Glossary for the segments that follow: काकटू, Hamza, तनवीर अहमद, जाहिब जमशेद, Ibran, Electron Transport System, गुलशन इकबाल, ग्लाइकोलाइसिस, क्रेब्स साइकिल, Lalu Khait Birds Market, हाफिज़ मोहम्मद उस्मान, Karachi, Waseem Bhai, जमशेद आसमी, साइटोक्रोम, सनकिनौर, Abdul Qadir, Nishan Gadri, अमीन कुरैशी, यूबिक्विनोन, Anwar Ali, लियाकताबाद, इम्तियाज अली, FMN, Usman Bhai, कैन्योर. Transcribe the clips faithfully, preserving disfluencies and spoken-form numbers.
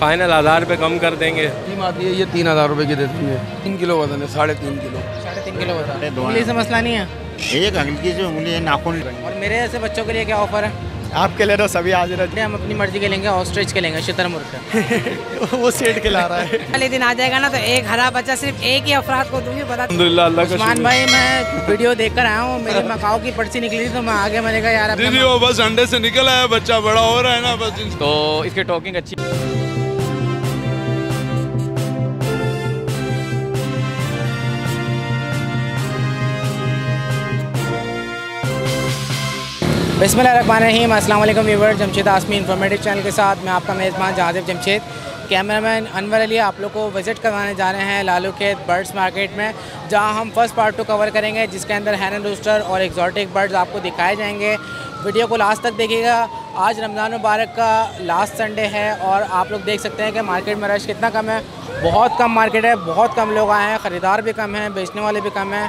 Final हज़ार पे कम कर देंगे। टीम आती है ये तीन हज़ार रुपये की दे देंगे। तीन किलो वजन है, साढ़े तीन किलो साढ़े तीन किलो वजन। उंगली से मसला नहीं है, एक हल्की सी उंगली है, नाखून। और मेरे ऐसे बच्चों के लिए क्या ऑफर है? आपके लिए तो सभी हाजिर है। हम अपनी मर्जी के लेंगे, ऑस्ट्रिच के लेंगे, शुतुरमुर्ग का। वो सेट के ला रहा है। अगले दिन आ जाएगा ना तो एक हरा बच्चा सिर्फ एक ही अफराद को दूंगी। बता उस्मान भाई, मैं वीडियो देखकर आया हूँ, मेरी मकाओ की पर्ची निकली तो मैं आगे मैंने कहा यार दीदी वो बस अंडे से निकल आया, बच्चा बड़ा हो रहा है ना बस। तो इसकी टॉकिंग अच्छी। बिस्मिल्लाहिर्रहमानिर्रहीम, अस्सलाम वालेकुम viewers. जमशेद आसमी informative channel के साथ मैं आपका मेज़बान जाहिब जमशेद, कैमरामैन अनवर अली। आप लोग को विज़िट करवाने जा रहे हैं लालू खेत बर्ड्स मार्केट में, जहां हम फर्स्ट पार्ट को कवर करेंगे, जिसके अंदर हेरन, रूस्टर और एक्जॉटिक बर्ड्स आपको दिखाए जाएंगे। वीडियो को लास्ट तक देखिएगा। आज रमज़ान मुबारक का लास्ट संडे है और आप लोग देख सकते हैं कि मार्केट में रश कितना कम है। बहुत कम मार्केट है, बहुत कम लोग आए हैं, ख़रीदार भी कम हैं, बेचने वाले भी कम हैं।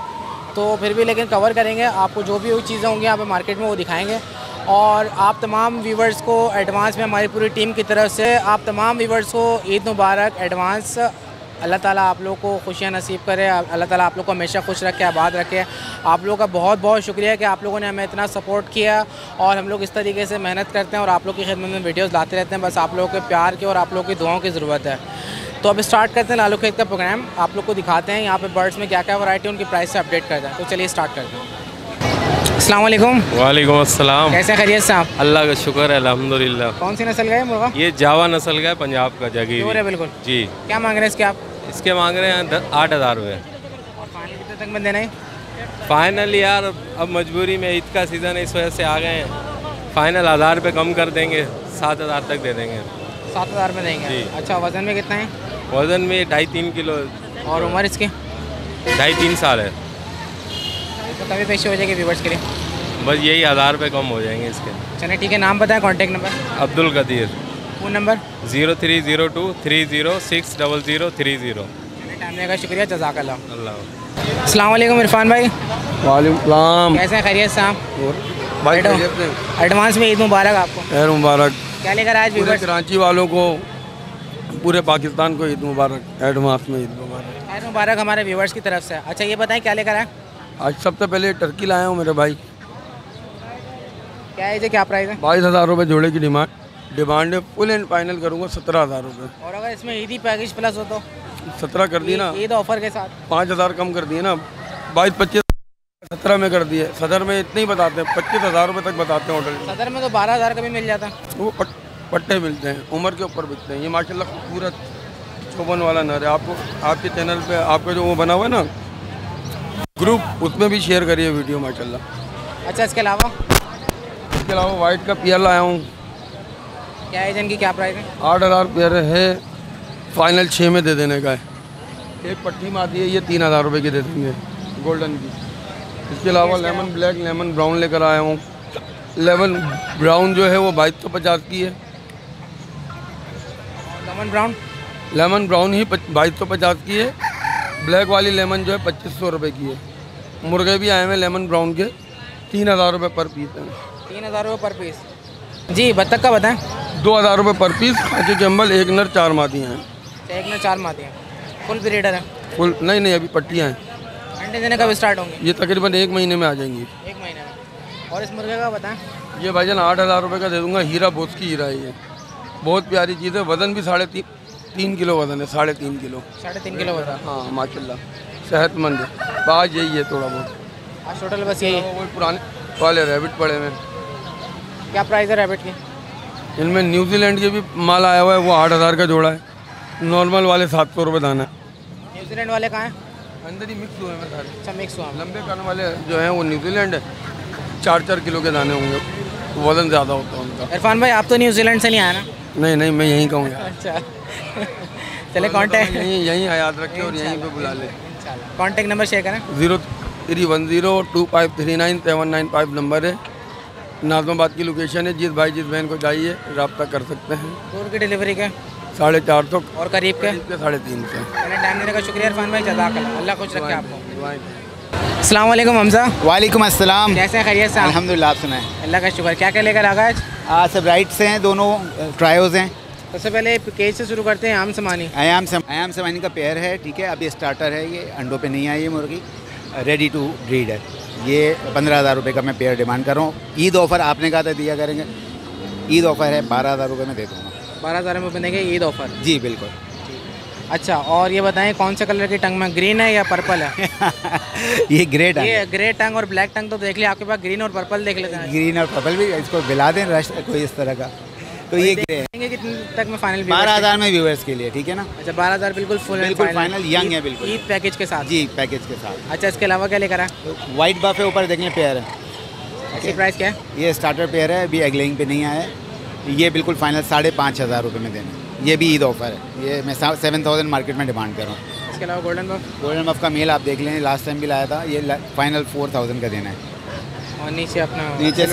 तो फिर भी लेकिन कवर करेंगे, आपको जो भी चीज़ें होंगी यहाँ पर मार्केट में वो दिखाएंगे। और आप तमाम व्यूवर्स को एडवांस में हमारी पूरी टीम की तरफ से आप तमाम व्यूवर्स को ईद मुबारक एडवांस। अल्लाह ताला आप लोगों को खुशियाँ नसीब करे, अल्लाह ताला आप लोग को हमेशा खुश रखे, आबाद रखे। आप लोगों का बहुत बहुत शुक्रिया कि आप लोगों ने हमें इतना सपोर्ट किया और हम लोग इस तरीके से मेहनत करते हैं और आप लोग की खिदमत में वीडियोज़ लाते रहते हैं। बस आप लोगों के प्यार की और आप लोगों की दुआओं की ज़रूरत है। तो अब स्टार्ट करते हैं लालू खेत का प्रोग्राम, आप लोग को दिखाते हैं यहाँ पे बर्ड्स में क्या क्या वैरायटी है, उनकी प्राइस से अपडेट करते हैं। तो चलिए स्टार्ट करते हैं। अस्सलाम वालेकुम। वालेकुम अस्सलाम। कैसे खैरियत से आप? अल्लाह का शुक्र है, अल्हम्दुलिल्लाह। कौन सी नस्ल का है मुर्गा? ये जावा नस्ल का है, पंजाब का जगीर है। बिल्कुल जी। क्या मांग रहे हैं इसके आप? इसके मांग रहे हैं आठ हज़ार रुपये। और फाइनल कितने तक में देना है? फाइनल यार अब मजबूरी में, ईद का सीज़न है, इस वजह से आ गए हैं। फाइनल हज़ार रुपये कम कर देंगे, सात हज़ार तक दे देंगे। सात हज़ार में देंगे। अच्छा, वज़न में कितना है? वज़न में ढाई तीन किलो। और उम्र इसके? ढाई तीन साल है। तो कभी पैसे हो जाएंगे व्यूवर्स के लिए? बस यही हज़ार रुपये कम हो जाएंगे इसके। चलिए ठीक है। नाम बताएं, contact number? Abdul Qadir. Phone number? Zero three zero two three zero six double zero three zero. Time देने का शुक्रिया, जज़ाकल्लाह। अल्लाह। अस्सलाम वालेकुम इरफान भाई। वालेकुम सलाम। कैसे हैं, खैरियत से आप? एडवांस में ईद मुबारक आपको। मुबारक। क्या लेकर आज व्यूवर्स? कराची वालों को, पूरे पाकिस्तान को ईद मुबारक, एडवांस में ईद मुबारक। ईद मुबारक हमारे व्यूवर्स की तरफ से। अच्छा ये बताएं क्या लेकर आए आज? सबसे पहले टर्की लाया हूँ मेरे भाई। क्या है, क्या प्राइस है? बाईस हज़ार रुपये जोड़े की डिमांड डिमांड है। फुल एंड फाइनल करूँगा सत्रह हज़ार रुपये। और अगर इसमें ईदी पैकेज प्लस हो तो? सत्रह कर दिए ना ईद ऑफर के साथ। पाँच हज़ार कम कर दिए ना, बाईस पच्चीस सत्रह में कर दिए। सदर में इतने ही बताते हैं, पच्चीस हज़ार रुपये तक बताते हैं होटल। सदर में तो बारह हज़ार का भी मिल जाता है। वो पट्टे मिलते हैं, उम्र के ऊपर बिकते हैं। ये माशाल्लाह खूबसूरत चौबन वाला नर है। आपको आपके चैनल पे आपका जो वो बना हुआ है ना ग्रुप, उसमें भी शेयर करिए वीडियो माशाल्लाह। अच्छा इसके अलावा? इसके अलावा वाइट का पियर लाया हूँ। क्या है इनकी, क्या प्राइस है? आठ हज़ार पियर है, फाइनल छः में दे देने का है। एक पट्टी में आती है ये तीन हज़ार रुपये की दे देंगे, गोल्डन की। इसके अलावा लेमन ब्लैक, लेमन ब्राउन लेकर आया हूँ। लेमन ब्राउन जो है वो बाईस सौ पचास की है। लेमन ब्राउन लेमन ब्राउन ही बाईस सौ पचास की है। ब्लैक वाली लेमन जो है पच्चीस सौ रुपये की है। मुर्गे भी आए हैं लेमन ब्राउन के, तीन हज़ार रुपये पर पीस हैं। तीन हज़ार रुपये पर पीस। जी बत्तख का बताएं? दो हज़ार रुपये पर पीस। खाँचे चंबल, एक नर चार मादियाँ हैं। एक नर चार मादियाँ हैं। फुल ब्रीडर है? फुल नहीं नहीं, अभी पट्टियाँ हैं। अंडे देने कब स्टार्ट होंगे? ये तकरीबन एक महीने में आ जाएंगी। एक महीने में। और इस मुर्गे का बताएँ? ये भाईजान आठ हज़ार रुपये का दे दूँगा। हीरा बोस की हीरा है ये, बहुत प्यारी चीज़ है। वज़न भी साढ़े तीन तीन किलो वज़न है। साढ़े तीन किलो साढ़े तीन किलो वज़न। हाँ माशाल्लाह, सेहतमंद है। आज यही है थोड़ा बहुत, आज टोटल बस यही है। वही पुराने वाले रैबिट पड़े हुए। क्या प्राइस है रैबिट की? इनमें न्यूजीलैंड के भी माल आया हुआ है, वो आठ हज़ार का जोड़ा है। नॉर्मल वाले सात सौ रुपये दाना है। न्यूजीलैंड वाले कहाँ हैं? अंदर ही मिक्स हुए हैं सारे। अच्छा मिक्स हुआ। लंबे कान वाले जो हैं वो न्यूजीलैंड है, चार चार किलो के दाने होंगे, वज़न ज़्यादा होता है उनका। इरफान भाई आप तो न्यूजीलैंड से नहीं आए ना? नहीं नहीं, मैं यहीं कहूँगा। अच्छा चले, कॉन्टैक्ट यहीं यहीं याद रखें और यहीं पे बुला ले। कॉन्टैक्ट नंबर शेयर करें? Zero three one zero two five three nine seven nine five number है। नाजमाबाद की लोकेशन है। जिस भाई जिस बहन को चाहिए रब्ता कर सकते हैं। दूर की डिलीवरी के साढ़े चार सौ और करीब के साढ़े तीन सौ। टाइम देने का शुक्रिया इरफान भाई, जज़ाकल्लाह। अल्लाह खुश रखे आपको। अस्सलाम वालेकुम हमज़ा। वालेकुम अस्सलाम। कैसे हैं, खैरियत से? अल्हम्दुलिल्लाह, आप सुनाएं? अल्लाह का शुक्र। क्या क्या लेकर आ गए आज? आ, सब राइट से हैं, दोनों ट्रायोज़ हैं। सबसे पहले कैच से शुरू करते हैं, आम समानी। आयाम सम, आयाम समानी का पेयर है, ठीक है। अभी स्टार्टर है, ये अंडों पे नहीं आई है मुर्गी, रेडी टू ब्रीड है। ये पंद्रह हज़ार रुपये का मैं पेयर डिमांड कर रहा हूँ। ईद ऑफ़र आपने कहा था दिया करेंगे, ईद ऑफ़र है, बारह हज़ार रुपये में दे दूँगा। बारह हज़ार में बनेंगे ईद ऑफ़र? जी बिल्कुल। अच्छा, और ये बताएं कौन से कलर की टंग में, ग्रीन है या पर्पल है? ये ग्रे टंग, ये ग्रे टंग और ब्लैक टंग तो देख लिया आपके पास, ग्रीन और पर्पल देख लेते हैं। ग्रीन और पर्पल भी इसको बिला दें रश कोई इस तरह का, तो ये ग्रे है। कितने तक में फाइनल? बारह हज़ार में व्यूअर्स के लिए, ठीक है ना। अच्छा, बारह हज़ार बिल्कुल फुल बिल्कुल फाइनल, यंग है बिल्कुल, ईद पैकेज के साथ? जी पैकेज के साथ। अच्छा, इसके अलावा क्या लेकर आए? वाइट बफ है, ऊपर देखने पेयर है। इसकी प्राइस क्या है? ये स्टार्टर पेयर है, अभी एग्लिंग पे नहीं आया है। ये बिल्कुल फाइनल साढ़े पाँच हज़ार रुपये में देना। ये भी ईद ऑफ़र है, ये मैं सेवन थाउजेंड मार्केट में डिमांड कर रहा हूँ। इसके अलावा गोल्डन बफ? गोल्डन बफ का मेल आप देख लें, लास्ट टाइम भी लाया था। ये ला, फाइनल फोर थाउजेंड का देना है। और नीचे अपना नीचे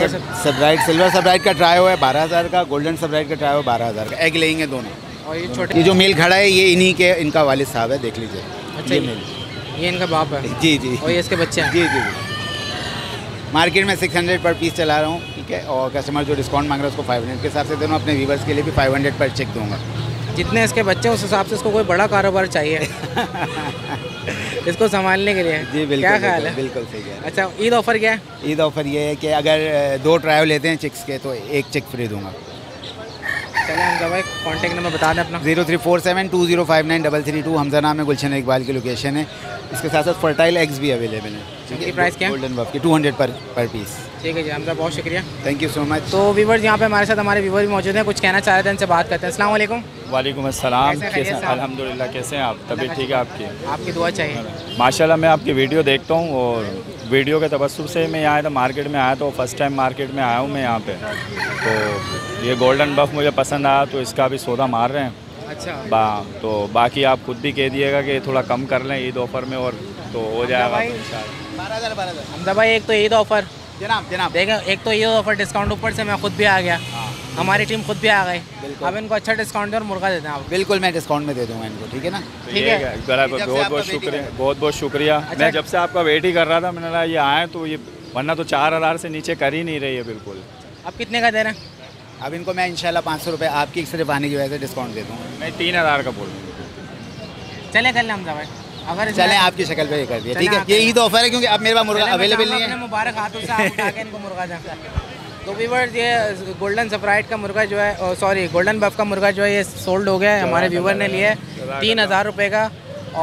सबराइट, सिल्वर सबराइट का ट्राई हुआ है बारह हज़ार का, गोल्डन सबराइट का ट्राई हुआ बारह हज़ार का, एग लेंगे दोनों। और ये छोटे, ये जो मेल खड़ा है, ये इन्हीं के, इनका वालिद साहब है, देख लीजिए। अच्छा, ये मेल, ये इनका बाप है? जी जी। और ये इसके बच्चे? जी जी। मार्केट में सिक्स हंड्रेड पर पीस चला रहा हूँ, ठीक है। और कस्टमर जो डिस्काउंट मांग रहा है उसको फाइव हंड्रेड के हिसाब से देना, अपने व्यूवर्स के लिए भी फाइव हंड्रेड पर चेक दूँगा। जितने इसके बच्चे उस हिसाब से इसको कोई बड़ा कारोबार चाहिए इसको संभालने के लिए। जी बिल्कुल, क्या ख्याल है? बिल्कुल सही है। अच्छा, ईद ऑफ़र क्या है? ईद ऑफ़र ये है कि अगर दो ट्रायल लेते हैं चिक्स के तो एक चिक फ्री दूंगा। चलिए हमजा भाई, कॉन्टैक्ट नंबर बता दें अपना। Zero three four seven two zero five nine double three two, Hamza नाम है, गुलशन इकबाल की लोकेशन है। इसके साथ साथ फर्टाइल एग्स भी अवेलेबल है। इसकी प्राइस क्या है? गोल्डन बफ की टू हंड्रेड पर पर पीस। ठीक है जी हमजा, बहुत शुक्रिया, थैंक यू सो मच। तो व्यूवर्स, यहाँ पे हमारे साथ हमारे व्यूवर भी मौजूद हैं, कुछ कहना चाह रहे थे, इनसे बात करते हैं। अस्सलाम वालेकुम। वालेकुम अस्सलाम, कैसे? अल्हम्दुलिल्लाह, कैसे हैं आप? तबीयत ठीक है आपकी? आपकी दुआ चाहिए। माशाल्लाह, मैं आपकी वीडियो देखता हूँ और वीडियो के तबस्सुर से मैं आया था, मार्केट में आया तो फर्स्ट टाइम मार्केट में आया हूँ मैं यहाँ पे, तो ये गोल्डन बफ मुझे पसंद आया तो इसका भी सौदा मार रहे हैं। अच्छा बा, तो बाकी आप खुद भी कह दिएगा कि थोड़ा कम कर लें ईद ऑफ़र में, और तो हो जाएगा इंशाल्लाह। हमजा भाई, एक तो ईद ऑफ़र जनाब जनाब देखें, एक तो ईद ऑफ़र डिस्काउंट, ऊपर से मैं खुद भी आ गया, हमारी टीम खुद भी आ गई। अब इनको अच्छा डिस्काउंट दे और मुर्गा देते हैं आप? बिल्कुल, मैं डिस्काउंट में दे दूंगा इनको, ठीक है ना। ठीक है, बहुत बहुत शुक्रिया, बहुत बहुत शुक्रिया। मैं जब से आपका वेट ही कर रहा था, मैंने कहा ये आए तो ये, वरना तो चार हज़ार से नीचे कर ही नहीं रही है बिल्कुल। अब कितने का दे रहे हैं? अब इनको मैं इंशाल्लाह पाँच सौ रुपये आपकी सिर्फ आने की वजह से डिस्काउंट दे दूँगा। मैं तीन हज़ार का बोल रहा हूँ। चले कर लें हमजा भाई, अगर चले आपकी शक्ल पे ये कर दिया, ठीक है। ये ईद ऑफ़र है क्योंकि अब मेरे पास मुर्गा अवेलेबल नहीं है। मुबारक हाथों से आप उठा के इनको मुर्गा दें। तो व्यूवर्स, ये गोल्डन सप्राइट का मुर्गा जो है, सॉरी गोल्डन बफ का मुर्गा जो है, ये सोल्ड हो गया है, हमारे व्यूवर ने लिए तीन हज़ार रुपये का।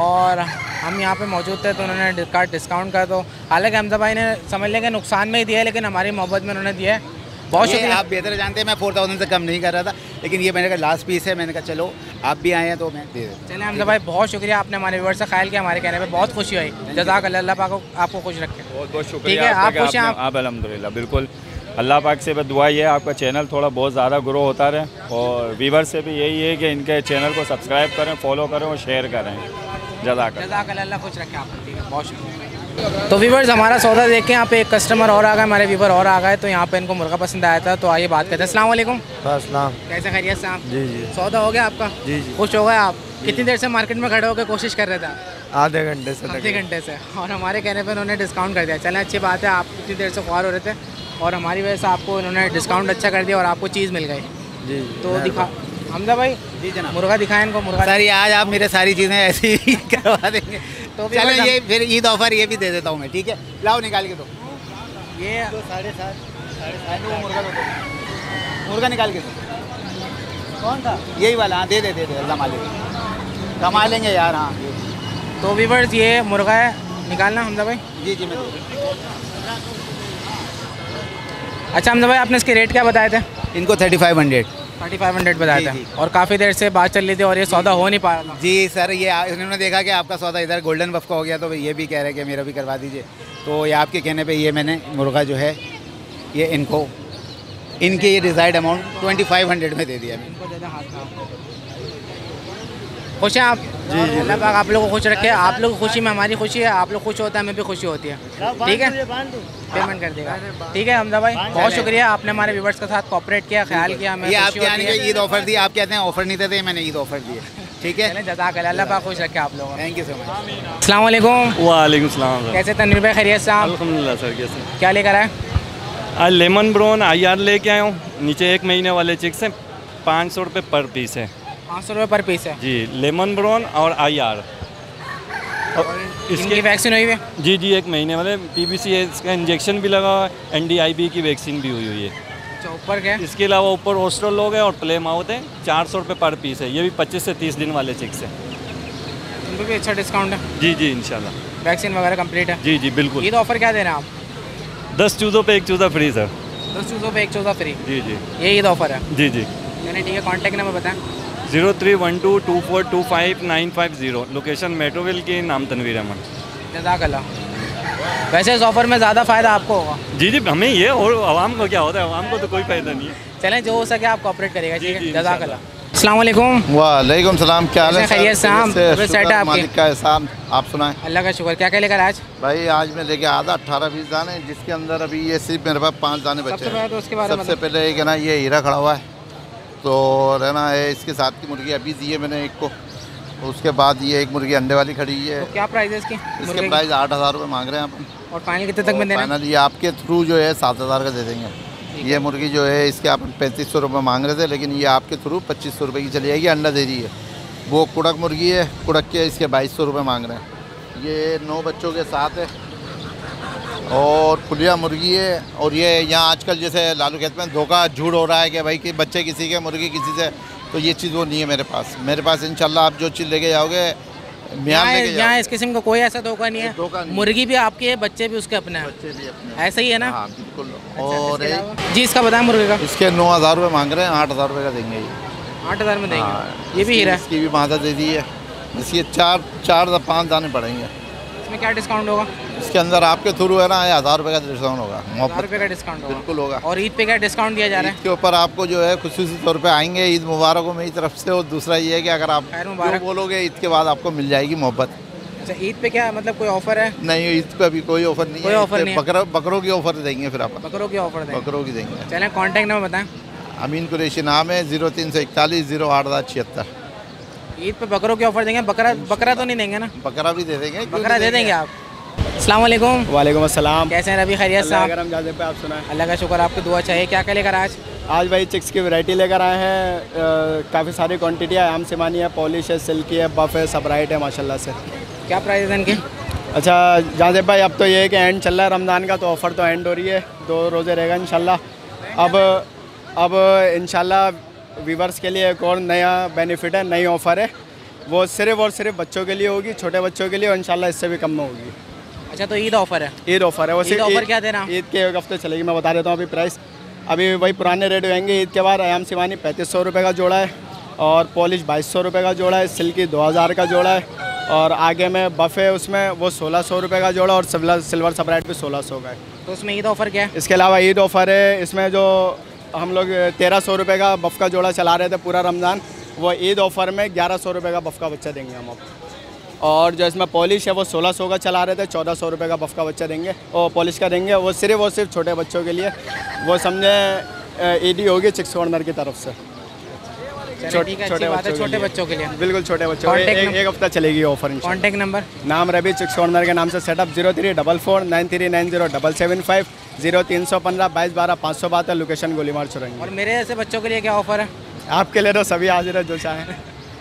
और हम यहाँ पे मौजूद थे तो उन्होंने कार्ड डिस्काउंट का, तो हालांकि हमजा भाई ने समझ लिया कि नुकसान में ही दिया है, लेकिन हमारी मोहब्बत में उन्होंने दिया है। बहुत शुक्रिया, आप बेहतर जानते हैं, मैं फोर थाउजेंड से कम नहीं कर रहा था, लेकिन ये मैंने कहा लास्ट पीस है, मैंने कहा चलो आप भी आए हैं तो मैं दे देता। चले हमजा भाई, बहुत शुक्रिया, आपने हमारे व्यूअर्स से ख्याल किया, हमारे कहने पे बहुत खुशी हुई। जज़ाकल्लाह, अल्लाह पाक आपको खुश रखे। बहुत बहुत शुक्रिया, ठीक है, आप खुश हैं? आप अल्हम्दुलिल्लाह बिल्कुल, अल्लाह पाक से बस दुआ ये है आपका चैनल थोड़ा बहुत ज़्यादा ग्रो होता रहे, और व्यूअर्स से भी यही है कि इनके चैनल को सब्सक्राइब करें, फॉलो करें और शेयर करें। जज़ाकल्लाह, जज़ाकल्लाह, खुश रखें आपको, ठीक है, बहुत शुक्रिया। तो व्यूअर्स, हमारा सौदा देखें, यहाँ पे एक कस्टमर और आ गए, हमारे व्यूवर और आ गए, तो यहाँ पे इनको मुर्गा पसंद आया था, तो आइए बात करते हैं। अस्सलाम वालेकुम। अस्सलाम, कैसे? खैरियत से आप? जी जी। सौदा हो गया आपका? जी जी। खुश हो गए आप? कितनी देर से मार्केट में खड़े होकर कोशिश कर रहे थे? आधे घंटे से। आधे घंटे से, और हमारे कहने पर उन्होंने डिस्काउंट कर दिया। चलें अच्छी बात है, आप कितनी देर से ख्वार हो रहे थे और हमारी वजह से आपको इन्होंने डिस्काउंट अच्छा कर दिया और आपको चीज़ मिल गई। जी, तो दिखा हमजा भाई। जी जनाब, मुर्गा दिखाएं इनको, मुर्गा। सारी आज आप मेरे सारी चीज़ें ऐसी करवा देंगे तो चलो ये फिर ईद ऑफ़र ये भी दे देता हूँ मैं, ठीक है। लाओ निकाल के दो, ये साढ़े सात साढ़े सात मुर्गा दो, मुर्गा निकाल के दो। कौन था? यही वाला। हाँ दे दे दे दे, कमा लेंगे, कमा लेंगे यार। हाँ, तो व्यूअर्स, ये मुर्गा है, निकालना हमजा भाई। जी जी, मैं। अच्छा हमजा भाई, आपने इसके रेट क्या बताए थे? इनको thirty five hundred thirty five hundred बताए थे, और काफ़ी देर से बात चल रही थी और ये सौदा हो नहीं पा रहा था। जी सर, ये इन्होंने देखा कि आपका सौदा इधर गोल्डन बफ का हो गया तो ये भी कह रहे कि मेरा भी करवा दीजिए, तो ये आपके कहने पर ये मैंने मुर्गा जो है ये इनको, इनके ये desired amount twenty five hundred में दे दिया। खुश हैं आप? जी जी, अल्लाह पाक आप लोगों को खुश रखे। आप लोग खुशी में हमारी खुशी है, आप लोग खुश होते हैं हमें भी खुशी होती है, ठीक है। पेमेंट कर देगा, ठीक है। हमजा भाई, बहुत शुक्रिया, आपने हमारे व्यूअर्स के साथ कोऑपरेट किया, ख्याल किया हमें। ये आपके आने का ईद ऑफ़र दिया, आप कहते हैं ऑफ़र नहीं देते, मैंने ईद ऑफ़र दिया, ठीक है। जज़ाकल्लाह, अल्लाह पाक खुश रखे आप लोगों को, थैंक यू सो मच। अस्सलाम वालेकुम। वालेकुम सलाम। कैसे तनवीर भाई, खैरियत से आप? अल्हम्दुलिल्लाह सर, कैसे? क्या लेकर आए? लेमन ब्राउन आई आर लेके आया हूँ, नीचे एक महीने वाले चिक्स हैं। पाँच सौ रुपये पर पीस है। पाँच सौ रुपये पर पीस है जी। लेमन ब्राउन और आई आर इसकी वैक्सीन हुई है जी जी एक महीने वाले पी बी सी इसका इंजेक्शन भी लगा हुआ है, एन डी आई बी की वैक्सीन भी हुई हुई है। अच्छा ऊपर क्या? इसके अलावा ऊपर होस्टल लोग हैं और प्ले माउथ है। चार सौ रुपये पर पीस है। ये भी पच्चीस से तीस दिन वाले चिक्स है। उनको भी अच्छा डिस्काउंट है जी जी इंशाल्लाह। वैक्सीन वगैरह कंप्लीट है जी जी बिल्कुल। ये तो ऑफर क्या दे रहे हैं आप? दस चूज़ों पे एक चूज़ा फ्री सर। दस चूज़ों पे एक चूज़ा फ्री जी जी ये ईद ऑफर है जी जी। मैंने ठीक है कॉन्टैक्ट नंबर बताएं। Zero three one two two four two five nine five zero. Location Metroville के नाम तनवीर अहमद। जज़ाकल्लाह। वैसे इस ऑफ़र में ज़्यादा फ़ायदा आपको होगा जी जी हमें ये और आवाम को क्या होता है? आवाम को तो कोई फ़ायदा नहीं है। चलें जो हो सके आप कॉपरेट करेगा जी जी। जज़ाकल्लाह। अस्सलाम वालेकुम। सलाम क्या हाल है? खैरियत साहब सेट है आपके साहब। आप सुनाएं? अल्लाह का शुक्र। क्या क्या लेकर आज भाई? आज मैं लेके आधा अठारह बीस दाने जिसके अंदर अभी ये सिर्फ मेरे पास पाँच दाने बचे हैं। तो उसके बारे सबसे मतलब? पहले एक है ना ये हीरा खड़ा हुआ है तो रहना है। इसके साथ की मुर्गी अभी दी है मैंने एक को। उसके बाद ये एक मुर्गी अंडे वाली खड़ी है। क्या प्राइस है इसकी? इसके प्राइस आठ हज़ार रुपये मांग रहे हैं आप। और फाइनल कितने तक में देना? फाइनल ये आपके थ्रू जो है सात हज़ार का दे देंगे। ये मुर्गी जो है इसके आप पैंतीस सौ रुपये मांग रहे थे लेकिन ये आपके थ्रू पच्चीस सौ रुपये की चली जाएगी। अंडा दे रही है। वो कुड़क मुर्गी है, कुड़क के इसके बाईस सौ रुपये मांग रहे हैं। ये नौ बच्चों के साथ है। और पुलिया मुर्गी है। और ये यहाँ आजकल जैसे लालू खेत में धोखा झूठ हो रहा है कि भाई कि बच्चे किसी के मुर्गी किसी से, तो ये चीज़ वो नहीं है मेरे पास। मेरे पास इंशाल्लाह आप जो चीज़ लेके जाओगे यहाँ इस किस्म का कोई ऐसा धोखा नहीं है। धोखा नहीं, मुर्गी भी आपकी है, बच्चे भी उसके अपने हैं। ऐसा ही है ना? हाँ बिल्कुल। और इसके जी इसका बताएं मुर्गी का? इसके नौ हज़ार रुपये मांग रहे हैं, आठ हज़ार रुपये का देंगे। ये आठ हज़ार में देंगे। आ, ये भी हीरा है। इसकी भी मादा दे दी है। इसके चार चार पाँच दाने पड़ेंगे। इसमें क्या डिस्काउंट होगा? इसके अंदर आपके थ्रू है ना ये हज़ार रुपये का डिस्काउंट होगा। हज़ार रुपये का डिस्काउंट बिल्कुल होगा। और ईद पे क्या डिस्काउंट दिया जा रहा है? इसके ऊपर आपको जो है खुसूसी तौर पे आएंगे। ईद मुबारक हो मेरी तरफ से। और दूसरा ये है कि अगर आप मुबारक बोलोगे ईद के बाद आपको मिल जाएगी मोहब्बत। अच्छा ईद पे क्या मतलब कोई ऑफर है? नहीं ईद पे अभी कोई ऑफर नहीं है। ऑफर बकरों बकरों की ऑफर देंगे। फिर आप बकरों की ऑफर बकरों की देंगे। चलें कॉन्टैक्ट नंबर बताएँ। अमीन कुरैशी नाम है। जीरो तीन सौ इकतालीस जीरो आठ हज़ार छिहत्तर। ईद पे बकरों की ऑफर देंगे। बकरा बकरा तो नहीं देंगे ना? बकरा भी दे देंगे। बकरा दे देंगे आप। अस्सलाम वालेकुम। वालेकुम अस्सलाम। कैसे हैं रवि? खैरियत साहब। आप सुनाएं? अल्लाह का शुक्र। आपकी दुआ चाहिए। क्या क्या लेकर आज? आज भाई चिक्स की वैरायटी लेकर आए हैं। काफ़ी सारी क्वांटिटी है। आम सिमानी है, पॉलिश है, सिल्की है, बफ है, सब राइट है माशाल्लाह से। क्या प्राइस है इनके? अच्छा जादेब भाई अब तो ये है कि एंड चल रहा है रमज़ान का, तो ऑफ़र तो एंड हो रही है। दो रोज़े रहेगा इंशाल्लाह। अब अब इंशाल्लाह व्यूवर्स के लिए एक और नया बेनिफिट है, नई ऑफ़र है। वो सिर्फ और सिर्फ बच्चों के लिए होगी, छोटे बच्चों के लिए, और इंशाल्लाह इससे भी कम में होगी। अच्छा तो ईद ऑफ़र है? ईद ऑफ़र है। वैसे ऑफ़र क्या देना? ईद के एक हफ्ते चलेगी। मैं बता देता हूँ अभी प्राइस। अभी वही पुराने रेट होंगे। ईद के बाद आयाम सिवानी पैंतीस सौ रुपये का जोड़ा है, और पॉलिश बाईस सौ रुपये का जोड़ा है, सिल्की दो हज़ार का जोड़ा है, और आगे में बफ है उसमें वो सोलह सौ रुपये का जोड़ा, और सिल्वर सप्राइट भी सोलह सौ का है। तो उसमें ईद ऑफ़र क्या है? इसके अलावा ईद ऑफ़र है इसमें जो हम लोग तेरह सौ रुपये का बफ का जोड़ा चला रहे थे पूरा रमज़ान, वो ईद ऑफ़र में ग्यारह सौ रुपये का बफ का बच्चा देंगे हम आपको। और जो इसमें पॉलिश है वो सोलह सौ का चला रहे थे, चौदह सौ रुपये का बफ का बच्चा देंगे और पॉलिश का देंगे। वो सिर्फ और सिर्फ छोटे बच्चों के लिए। वो समझे ईडी होगी चिक्स कॉर्नर की तरफ से। छोटे छोटे छोटे बच्चों के लिए बिल्कुल छोटे बच्चों के लिए एक हफ्ता चलेगी ऑफर। Contact number? नाम रवि, चिक्स कॉर्नर के नाम से setup. Zero three double four nine three nine zero double seven five. Zero तीन सौ पंद्रह बाईस बारह पाँच सौ बहत्तर। लोकेशन गोलीमार चुरंगी। और मेरे ऐसे बच्चों के लिए क्या ऑफ़र है? आपके लिए तो सभी हाजिर है जो चाहें।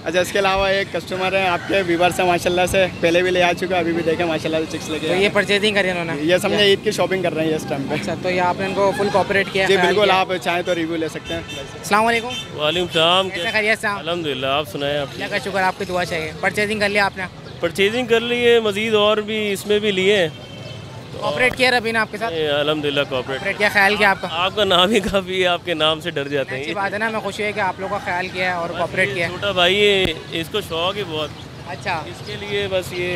अच्छा इसके अलावा एक कस्टमर है आपके व्यूवर्स हैं माशाल्लाह से, पहले भी ले आ चुके हैं, अभी भी देखें माशाल्लाह से चिक्स लेके। तो ये परचेजिंग करी उन्होंने? ये समझे ईद की शॉपिंग कर रहे हैं ये इस टाइम पे। अच्छा तो ये आपने इनको फुल कोऑपरेट किया? जी बिल्कुल। आप चाहें तो रिव्यू ले सकते हैं। अस्सलाम वालेकुम। वालेकुम सलाम। कैसे खैरियत साहब? अल्हम्दुलिल्लाह। आप सुनाएं? अल्लाह का शुक्र। आपकी दुआ चाहिए। परचेजिंग कर लिया आपने? परचेजिंग कर ली है। मज़ीद और भी इसमें भी लिए हैं। कोऑपरेट किया रबी ने आपके साथ? अल्हम्दुलिल्लाह कोऑपरेट किया। ख्याल किया आपका? आपका नाम ही काफ़ी है, आपके नाम से डर जाते हैं। अच्छी बात है ना। मैं खुशी है कि आप लोगों का ख्याल किया है और कोऑपरेट किया है। छोटा भाई है, इसको शौक है बहुत। अच्छा इसके लिए बस ये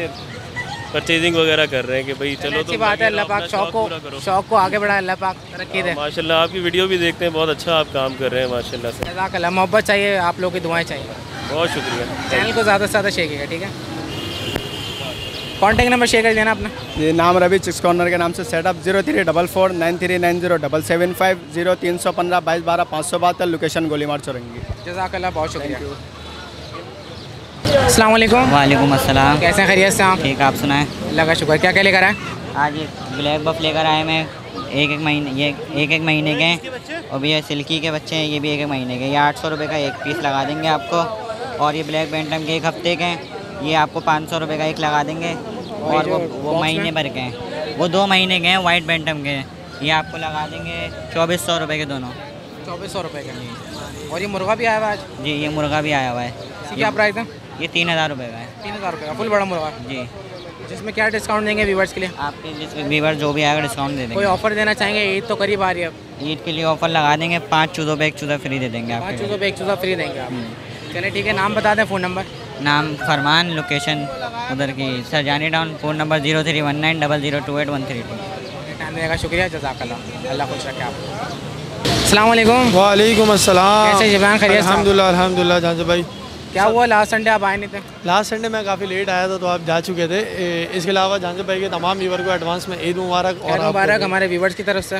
परचेजिंग वगैरह कर रहे हैं कि भाई चलो। अच्छी तो बात है। अल्लाह पाक शौक को शौक को आगे बढ़ा, अल्लाह पाक रखी दे माशाल्लाह। आपकी वीडियो भी देखते हैं, बहुत अच्छा आप काम कर रहे हैं माशाल्लाह से। जज़ाकल्लाह। मोहब्बत चाहिए, आप लोगों की दुआएं चाहिए। बहुत शुक्रिया। चैनल को ज़्यादा से ज़्यादा शेयर कीजिएगा। ठीक है कॉन्टैक्ट नंबर शेयर कर देना अपना। ये नाम रवि, चिक्स कॉर्नर के नाम से setup. Zero three double four nine three nine zero double seven five. Zero तीन सौ पंद्रह बाईस बारह पाँच सौ बहत्तर। लोकेशन गोलीमार चौरंगी। जज़ाकल्लाह। बहुत शुक्रिया। अस्सलाम वालेकुम। वालेकुम अस्सलाम। कैसे हैं? खैरियत से आप? ठीक। आप सुनाएं? अल्लाह का शुक्र। क्या क्या लेकर आए आज? ब्लैक बफ लेकर आए मैं, एक एक महीने ये एक एक महीने के, और भैया सिल्की के बच्चे हैं ये भी एक एक महीने के। ये आठ सौ रुपये का एक पीस लगा देंगे आपको। और ये ब्लैक बैंटम के एक हफ्ते के हैं, ये आपको पाँच सौ रुपये का एक लगा देंगे। और वो वो महीने भर के हैं, वो दो महीने के हैं, वाइट बैंटम के हैं, ये आपको लगा देंगे चौबीस सौ रुपये के दोनों, चौबीस सौ रुपये के। और ये मुर्गा भी आया हुआ है जी, ये मुर्गा भी आया हुआ है। क्या प्राइस है? ये तीन हज़ार रुपये का है। तीन हज़ार रुपये का फुल बड़ा मुर्गा जी। जिसमें क्या डिस्काउंट देंगे व्यूवर्स के लिए? आपके जिस व्यूवर जो भी आएगा डिस्काउंट दे देंगे। कोई ऑफर देना चाहेंगे? ईद तो करीब आ रही है, ईद के लिए ऑफर लगा देंगे, पाँच चूज़ों पे एक चूज़ा फ्री दे देंगे। पाँच चूज़ों पे एक चूज़ा फ्री देंगे आप। चलिए ठीक है, नाम बता दें, फ़ोन नंबर? नाम फरमान, लोकेशन उधर की Surjani town, phone number zero three one nine double zero two eight one three two. Time देगा, शुक्रिया, जज़ाकल्लाह, अल्लाह खुश रखे आपको। अस्सलाम वालेकुम। अल्हम्दुलिल्लाह जानजू भाई, क्या हुआ लास्ट संडे आप आए नहीं थे? लास्ट संडे मैं काफ़ी लेट आया था तो आप जा चुके थे। इसके अलावा जानजेब भाई के तमाम व्यूवर को एडवांस में ईद मुबारक। और मुबारक हमारे व्यूवर्स की तरफ से।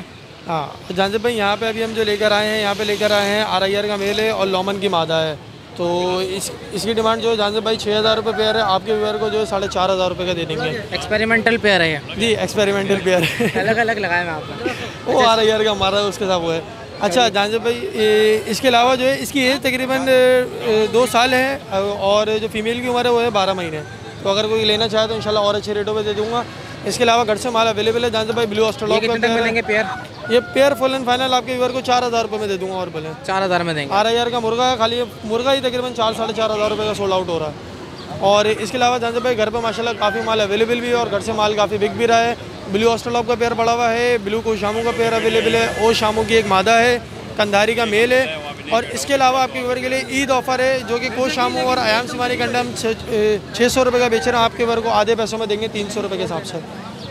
हाँ तो जानजेब भाई, यहाँ पे अभी हम जो लेकर आए हैं, यहाँ पे लेकर आए हैं आर आई आर का मेल है और लॉमन की मादा है। तो इस इसकी डिमांड जो जानजेब भाई छः हज़ार रुपये पेयर है, आपके व्यूवर को जो साढ़े चार हज़ार रुपये का दे देंगे। एक्सपेरिमेंटल पेयर है जी, एक्सपेरिमेंटल पेयर है, अलग अलग लगाए हैं आपको। वो आर आई आर का हमारा उसके साथ वो है। अच्छा जानजेब भाई, इसके अलावा जो है इसकी एज तकरीबन दो साल है और जो फीमेल की उम्र है वो है बारह महीने। तो अगर कोई लेना चाहे तो इंशाल्लाह और अच्छे रेटों पे दे दूंगा। इसके अलावा घर से माल अवेलेबल है जानजेब भाई, ब्लू ऑस्ट्रेलिया कितने मिलेंगे पेयर? ये पेयर फुल एंड फाइनल आपके व्यूअर को चार हज़ार रुपये में दे दूँगा। और भले चार हज़ार में देंगे। आर आई आर का मुर्गा है, खाली मुर्गा ही तकरीबन चार साढ़े चार हज़ार रुपये का सोल्ड आउट हो रहा है। और इसके अलावा जानजेब भाई घर पर माशाल्लाह काफ़ी माल अवेलेबल भी है और घर से माल काफ़ी बिक भी रहा है। ब्लू ऑस्ट्रेलॉप का पेयर पड़ा हुआ है, ब्लू को शामू का पेयर अवेलेबल है, ओ शामू की एक मादा है, कंधारी का मेल है। और इसके अलावा आपके व्यूअर के लिए ईद ऑफ़र है जो कि को शामू और आयाम सिमानी का अंडा हम छः सौ रुपये का बेच रहे हैं, आपके व्यूअर को आधे पैसों में देंगे तीन सौ रुपये के हिसाब से।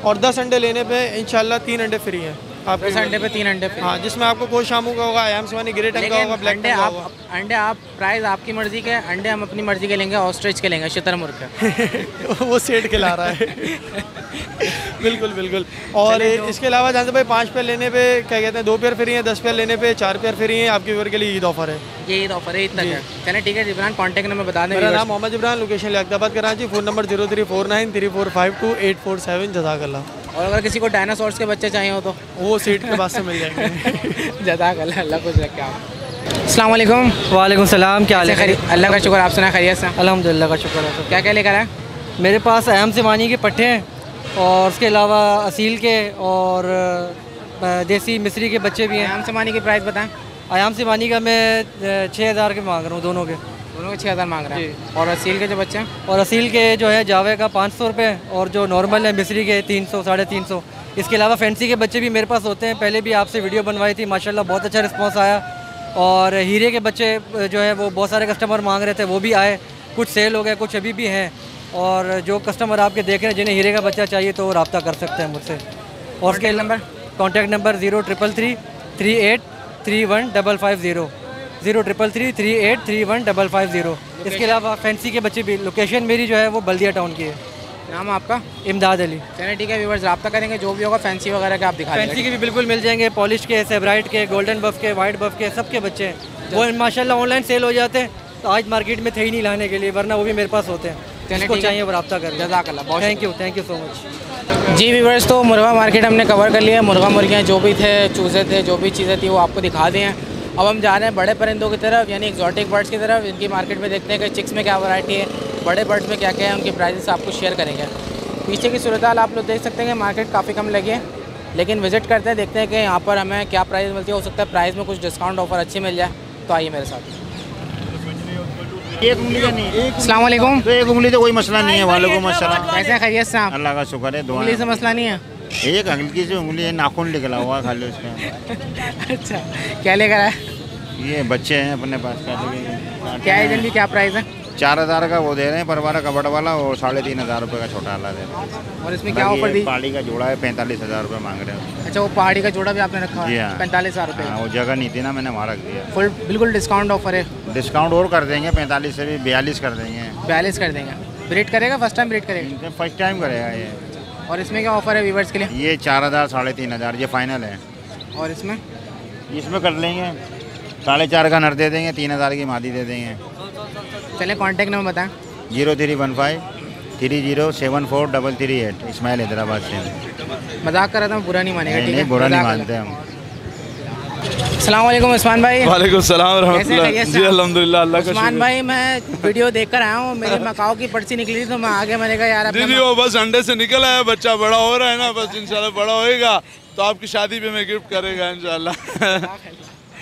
और दस अंडे लेने पर इंशाल्लाह तीन अंडे फ्री हैं आपके अंडे पे। तीन अंडे, हाँ, जिसमें आपको कोई शामू का होगा, आयाम सिवानी ग्रेट अंडा होगा, ब्लैक अंडे होगा। अंडे आप प्राइस आपकी मर्जी के, अंडे हम अपनी मर्जी के लेंगे, ऑस्ट्रिच के लेंगे, शुतुरमुर्ग का। वो सेट के ला रहा है। बिल्कुल बिल्कुल। और इसके अलावा जानते भाई पाँच पेयर लेने पे क्या कहते हैं दो पेयर फ्री हैं, दस पेयर लेने पे चार पेयर फ्री हैं, आपके व्यूअर के लिए ईद ऑफर है। ये ईद ऑफर है इतना है। चले ठीक है, इब्रान कॉन्टैक्ट नंबर बता दें। मेरा नाम Mohammad Ibran, location लियाकताबाद Karachi, phone number zero three four nine three four five two eight four seven. जज़ाकल्लाह। और अगर किसी को डायनासोर्स के बच्चे चाहिए हो तो वो सीट के पास से मिल जाएंगे। जज़ाकल्लाह, अल्लाह कुछ रखे आप। अस्सलाम वालेकुम। वालेकुम सलाम, क्या हाल है? अल्लाह का शुक्र, आप सुना खैरियत से? अल्हम्दुलिल्लाह का शुक्र है। क्या क्या लेकर आए? मेरे पास आयाम सिमानी के पट्टे हैं और उसके अलावा असील के और देसी मिस्री के बच्चे भी हैं। आयाम सिमानी की प्राइस बताएँ? आयाम सिमानी का मैं छः हज़ार के मांग रहा हूँ, दोनों के दोनों के छः हज़ार मांग रहे हैं। और असील के जो बच्चे हैं? और असील के जो है जावे का पाँच सौ रुपये और जो नॉर्मल है मिस्री के तीन सौ साढ़े तीन सौ। इसके अलावा फैंसी के बच्चे भी मेरे पास होते हैं, पहले भी आपसे वीडियो बनवाई थी, माशाल्लाह बहुत अच्छा रिस्पांस आया। और हीरे के बच्चे जो है वो बहुत सारे कस्टमर मांग रहे थे, वो भी आए, कुछ सेल हो गए, कुछ अभी भी हैं। और जो कस्टमर आपके देख रहे हैं जिन्हें हीरे का बच्चा चाहिए तो रब्ता कर सकते हैं मुझसे। और उसके number contact number zero triple three three eight three one double five zero, zero triple three three eight three one double five zero. इसके अलावा फैंसी के बच्चे भी। लोकेशन मेरी जो है वो बल्दिया टाउन की है। नाम आपका? इम्तियाज अली। चलिए ठीक है, व्यूवर्स रब्ता करेंगे, जो भी होगा फैंसी वगैरह के आप दिखा देंगे। फैंसी के भी बिल्कुल मिल जाएंगे, पॉलिश के, सेब्राइट के, गोल्डन बफ के, वाइट बफ के, सबके बच्चे हैं। वो माशाल्लाह ऑनलाइन सेल हो जाते हैं तो आज मार्केट में थे ही नहीं लाने के लिए, वरना वो भी मेरे पास होते हैं। जिसको चाहिए वो रब्ता करें। जज़ाकल्लाह, thank you, thank you so much जी। व्यूवर्स तो मुर्गा मार्केट हमने कवर कर लिया, मुर्गा मुर्गियाँ जो भी थे, चूज़े थे, जो भी चीज़ें थी वो आपको दिखा दें। अब हम जा रहे हैं बड़े परिंदों की तरफ, यानी एक्जॉटिक बर्ड्स की तरफ। इनकी मार्केट में देखते हैं कि चिक्स में क्या वैरायटी है, बड़े बर्ड्स में क्या क्या है, उनकी प्राइसेस आपको शेयर करेंगे। पीछे की सूरत हाल आप लोग देख सकते हैं कि मार्केट काफ़ी कम लगी है, लेकिन विज़िट करते हैं, देखते हैं कि यहाँ पर हमें क्या प्राइस मिलती है। हो सकता है प्राइस में कुछ डिस्काउंट ऑफर अच्छी मिल जाए, तो आइए मेरे साथ। एक उंगली का नहीं, अस्सलाम वालेकुम। तो एक उंगली तो कोई मसला नहीं है। वालेकुम अस्सलाम, कैसे खैरियत से? अल्लाह का शुक्र है, उंगली से मसला नहीं है। एक हल्की सी उंगली है, नाखून निकला हुआ खाली उसमें। अच्छा, क्या लेकर आया? ये बच्चे हैं अपने पास। क्या है जल्दी, क्या प्राइस है? चार हज़ार का वो दे रहे हैं परवारा कबड़ वाला, और साढ़े तीन हज़ार रुपये का छोटा वाला दे रहे हैं। और इसमें क्या ऑफर दी? पहाड़ी का जोड़ा है, पैंतालीस हज़ार रुपये मांग रहे हैं। अच्छा, वो पहाड़ी का जोड़ा भी आपने रखा है? पैंतालीस हज़ार रुपये। वो जगह नहीं थी ना, मैंने वहाँ रख दिया। फुल बिल्कुल डिस्काउंट ऑफर है, डिस्काउंट और कर देंगे, पैंतालीस से भी बयालीस कर देंगे। बयालीस कर देंगे। ब्रीड करेगा? फर्स्ट टाइम ब्रीड करेगा? फर्स्ट टाइम करेगा ये। और इसमें क्या ऑफर है व्यूवर्स के लिए? ये चार हज़ार साढ़े तीन हज़ार ये फाइनल है। और इसमें इसमें कर लेंगे साढ़े चार का नर दे देंगे, तीन हज़ार की मादी दे देंगे। चले कॉन्टैक्ट नंबर बताएं। Zero three one five three zero seven four double three eight, Ismail Hyderabad से। मजाक कर रहा था, मैं बुरा नहीं मानेगा, ठीक है? बुरा नहीं मानते हम। अस्सलाम वालेकुम उस्मान भाई। वालेकुम सलाम रहमतुल्लाह। जी अल्हम्दुलिल्लाह, अल्लाह का शुक्र। उस्मान भाई, मैं वीडियो देखकर आया हूँ, मेरी मकाओ की पर्ची निकली तो मैं आगे, मैंने कहा यार जी जी वो बस अंडे से निकल आया बच्चा, बड़ा हो रहा है ना, बस इंशाल्लाह बड़ा होएगा तो आपकी शादी पे मैं गिफ्ट करेगा इंशाल्लाह।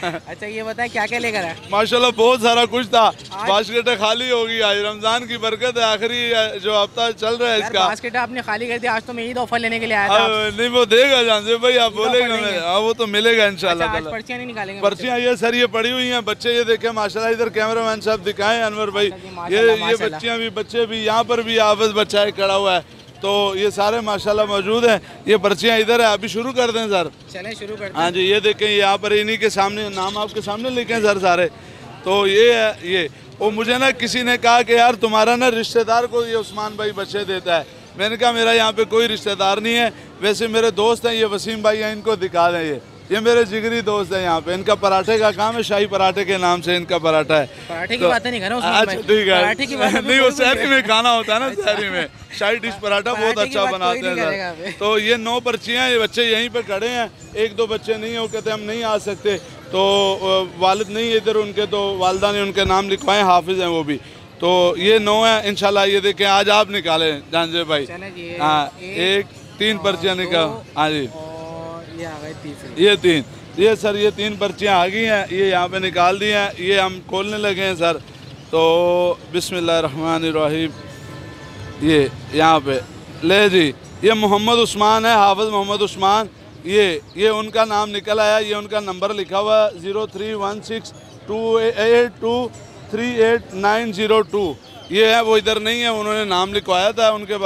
अच्छा ये बताए क्या क्या लेकर आए? माशाल्लाह बहुत सारा कुछ था, बास्केटें खाली होगी आज, रमजान की बरकत है, आखिरी जो हफ्ता चल रहा है इसका। बास्केट आपने खाली कर दिया, आज तो मैं ईद ऑफर लेने के लिए आया था। नहीं वो देगा जामशेद भाई, आप बोलेगा मैं, वो तो मिलेगा इंशाल्लाह। आज पर्चियां नहीं निकालेंगे? पर्चियां ये सर ये पड़ी हुई हैं, बच्चे ये देखे माशाल्लाह, इधर कैमरामैन साहब दिखाएं अनवर भाई, ये ये बच्चियाँ भी, बच्चे भी, यहाँ पर भी हाफिज बच्चा है खड़ा हुआ है, तो ये सारे माशाल्लाह मौजूद हैं। ये पर्चियाँ इधर है, अभी शुरू कर दें सर? चलें शुरू कर दें। हाँ जी, ये देखें यहाँ पर इन्हीं के सामने नाम आपके सामने लिखे हैं सर सारे। तो ये है ये, और मुझे ना किसी ने कहा कि यार तुम्हारा ना रिश्तेदार को ये उस्मान भाई बच्चे देता है, मैंने कहा मेरा यहाँ पे कोई रिश्तेदार नहीं है, वैसे मेरे दोस्त हैं ये वसीम भाई हैं, इनको दिखा दें, ये ये मेरे जिगरी दोस्त हैं, यहाँ पे इनका पराठे का काम है, शाही पराठे के नाम से इनका पराठा है। पराठे की बात नहीं कर रहा हूँ, ठीक है? नहीं वो शहरी में खाना होता है ना, शहरी में शाही डिश पराठा बहुत अच्छा बनाते हैं सर। तो ये नौ पर्चियाँ, ये बच्चे यहीं पे खड़े हैं, एक दो बच्चे नहीं हो, कहते हम नहीं आ सकते, तो वालिद नहीं इधर उनके, तो वालदा ने उनके नाम लिखवाए, हाफिज़ हैं वो भी, तो ये नौ है इंशाल्लाह। ये देखें आज आप निकालें जानजे भाई, हाँ एक तीन पर्चियाँ निकाल, हाँ जी ये तीन, ये सर ये तीन पर्चियाँ आ गई हैं, ये यहाँ पे निकाल दी हैं, ये हम खोलने लगे हैं सर। तो बिस्मिल्लाहिर्रहमानिर्रहीम, ये यहाँ पे ले जी, ये मोहम्मद उस्मान है, हाफिज़ मोहम्मद उस्मान, ये ये उनका नाम निकल आया, ये उनका नंबर लिखा हुआ है zero three one six two eight two three eight nine zero two, ये है वो इधर नहीं है, उन्होंने नाम लिखवाया था उनके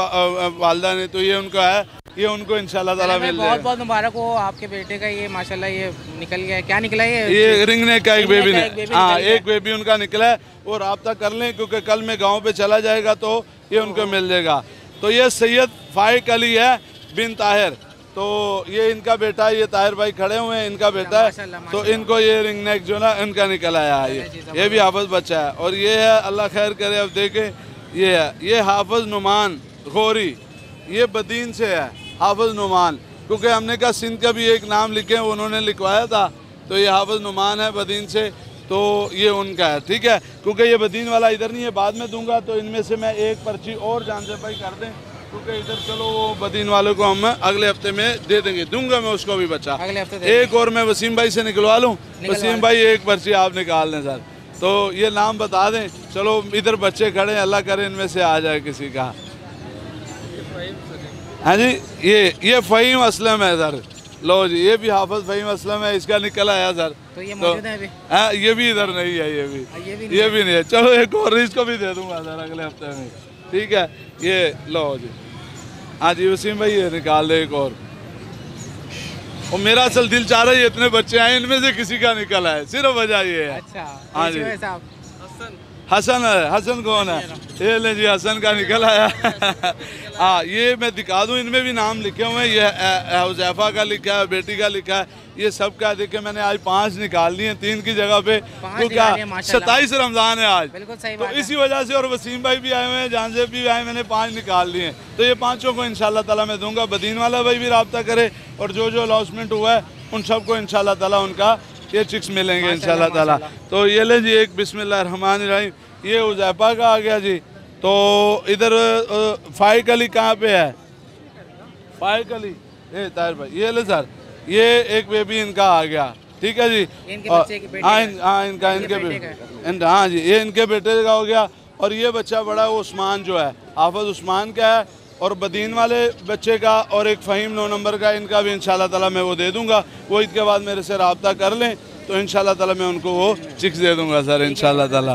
वालदा ने, तो ये उनका है, ये उनको इंशाल्लाह ताला मिल जाएगा। बहुत बहुत मुबारक हो आपके बेटे का, ये माशाल्लाह ये निकल गया, क्या निकला ये? ये रिंग नेक का एक बेबी, हाँ एक बेबी उनका निकला है, और रब्ता कर लें क्योंकि कल मैं गांव पे चला जाएगा तो ये उनको मिल जाएगा। तो ये सैयद फाइक अली है बिन ताहिर, तो ये इनका बेटा है, ये ताहिर भाई खड़े हुए हैं, इनका बेटा है, तो इनको ये रिंग नेक जो ना इनका निकल आया है, ये ये भी हाफिज़ बच्चा है। और ये है अल्लाह खैर करे, अब देखे ये है ये हाफिज़ नुमान घोरी, ये बदीन से है हाफिज़ नुमान, क्योंकि हमने कहा सिंध का भी एक नाम लिखे उन्होंने लिखवाया था, तो ये हाफिज़ नुमान है बदीन से, तो ये उनका है, ठीक है? क्योंकि ये बदीन वाला इधर नहीं है, बाद में दूंगा, तो इनमें से मैं एक पर्ची और जानजे भाई कर दें, क्योंकि इधर चलो वो बदीन वालों को हम अगले हफ्ते में दे देंगे, दूंगा मैं उसको भी बच्चा अगले हफ्ते। एक और मैं वसीम भाई से निकलवा लूँ, वसीम भाई एक पर्ची आप निकाल दें सर, तो ये नाम बता दें, चलो इधर बच्चे खड़े हैं, अल्लाह करे इनमें से आ जाए किसी का। हाँ जी, ये ये फ़हीम असलम है सर, लो जी ये भी हाफिज़ फ़हीम असलम है, इसका निकल आया सर, तो ये मौजूद है अभी? हाँ ये भी इधर नहीं है, ये भी ये भी नहीं, ये भी नहीं है, चलो एक और इसको भी दे दूंगा सर अगले हफ्ते में, ठीक है? ये लो जी, हाँ जी वसीम भाई ये निकाल दे एक और, और मेरा असल दिल चाह रहा है इतने बच्चे आए इनमें से किसी का निकल आए, सिर्फ वजह ये है। अच्छा हाँ जी, हसन है, हसन कौन है? ये ले जी हसन का निकल आया। हाँ ये मैं दिखा दूँ, इनमें भी नाम लिखे हुए हैं, ये हुजैफा का लिखा है, बेटी का लिखा है, ये सब का देखिए मैंने आज पांच निकाल लिए हैं तीन की जगह पे, तो क्या सत्ताईस रमज़ान है आज, तो इसी वजह से, और वसीम भाई भी आए हुए हैं, जानजेब भी आए, मैंने पाँच निकाल लिए हैं, तो ये पाँचों को इंशाल्लाह ताला मैं दूंगा, बदीन वाला भाई भी राब्ता करे, और जो जो अनाउंसमेंट हुआ है उन सबको इंशाल्लाह ताला उनका ये चिक्स मिलेंगे इंशाल्लाह ताला। तो ये ले जी एक बिस्मिल्लाहिर्रहमानिर्रहीम, ये उजैपा का आ गया जी। तो इधर फाइक अली कहाँ पे है? फाइक अली ये ताहिर भाई, ये ले सर ये एक बेबी इनका आ गया, ठीक है जी, हाँ इनका इनके बेटे, हाँ जी ये इनके बेटे का हो गया। और ये बच्चा बड़ा वो उस्मान जो है हाफिज़ उस्मान का है, और बदीन वाले बच्चे का और एक फ़हीम नौ नंबर का, इनका भी इंशाल्लाह ताला मैं वो दे दूंगा, वो इसके बाद मेरे से रब्ता कर लें तो इंशाल्लाह ताला मैं उनको वो चिक्स दे दूंगा सर इंशाल्लाह ताला।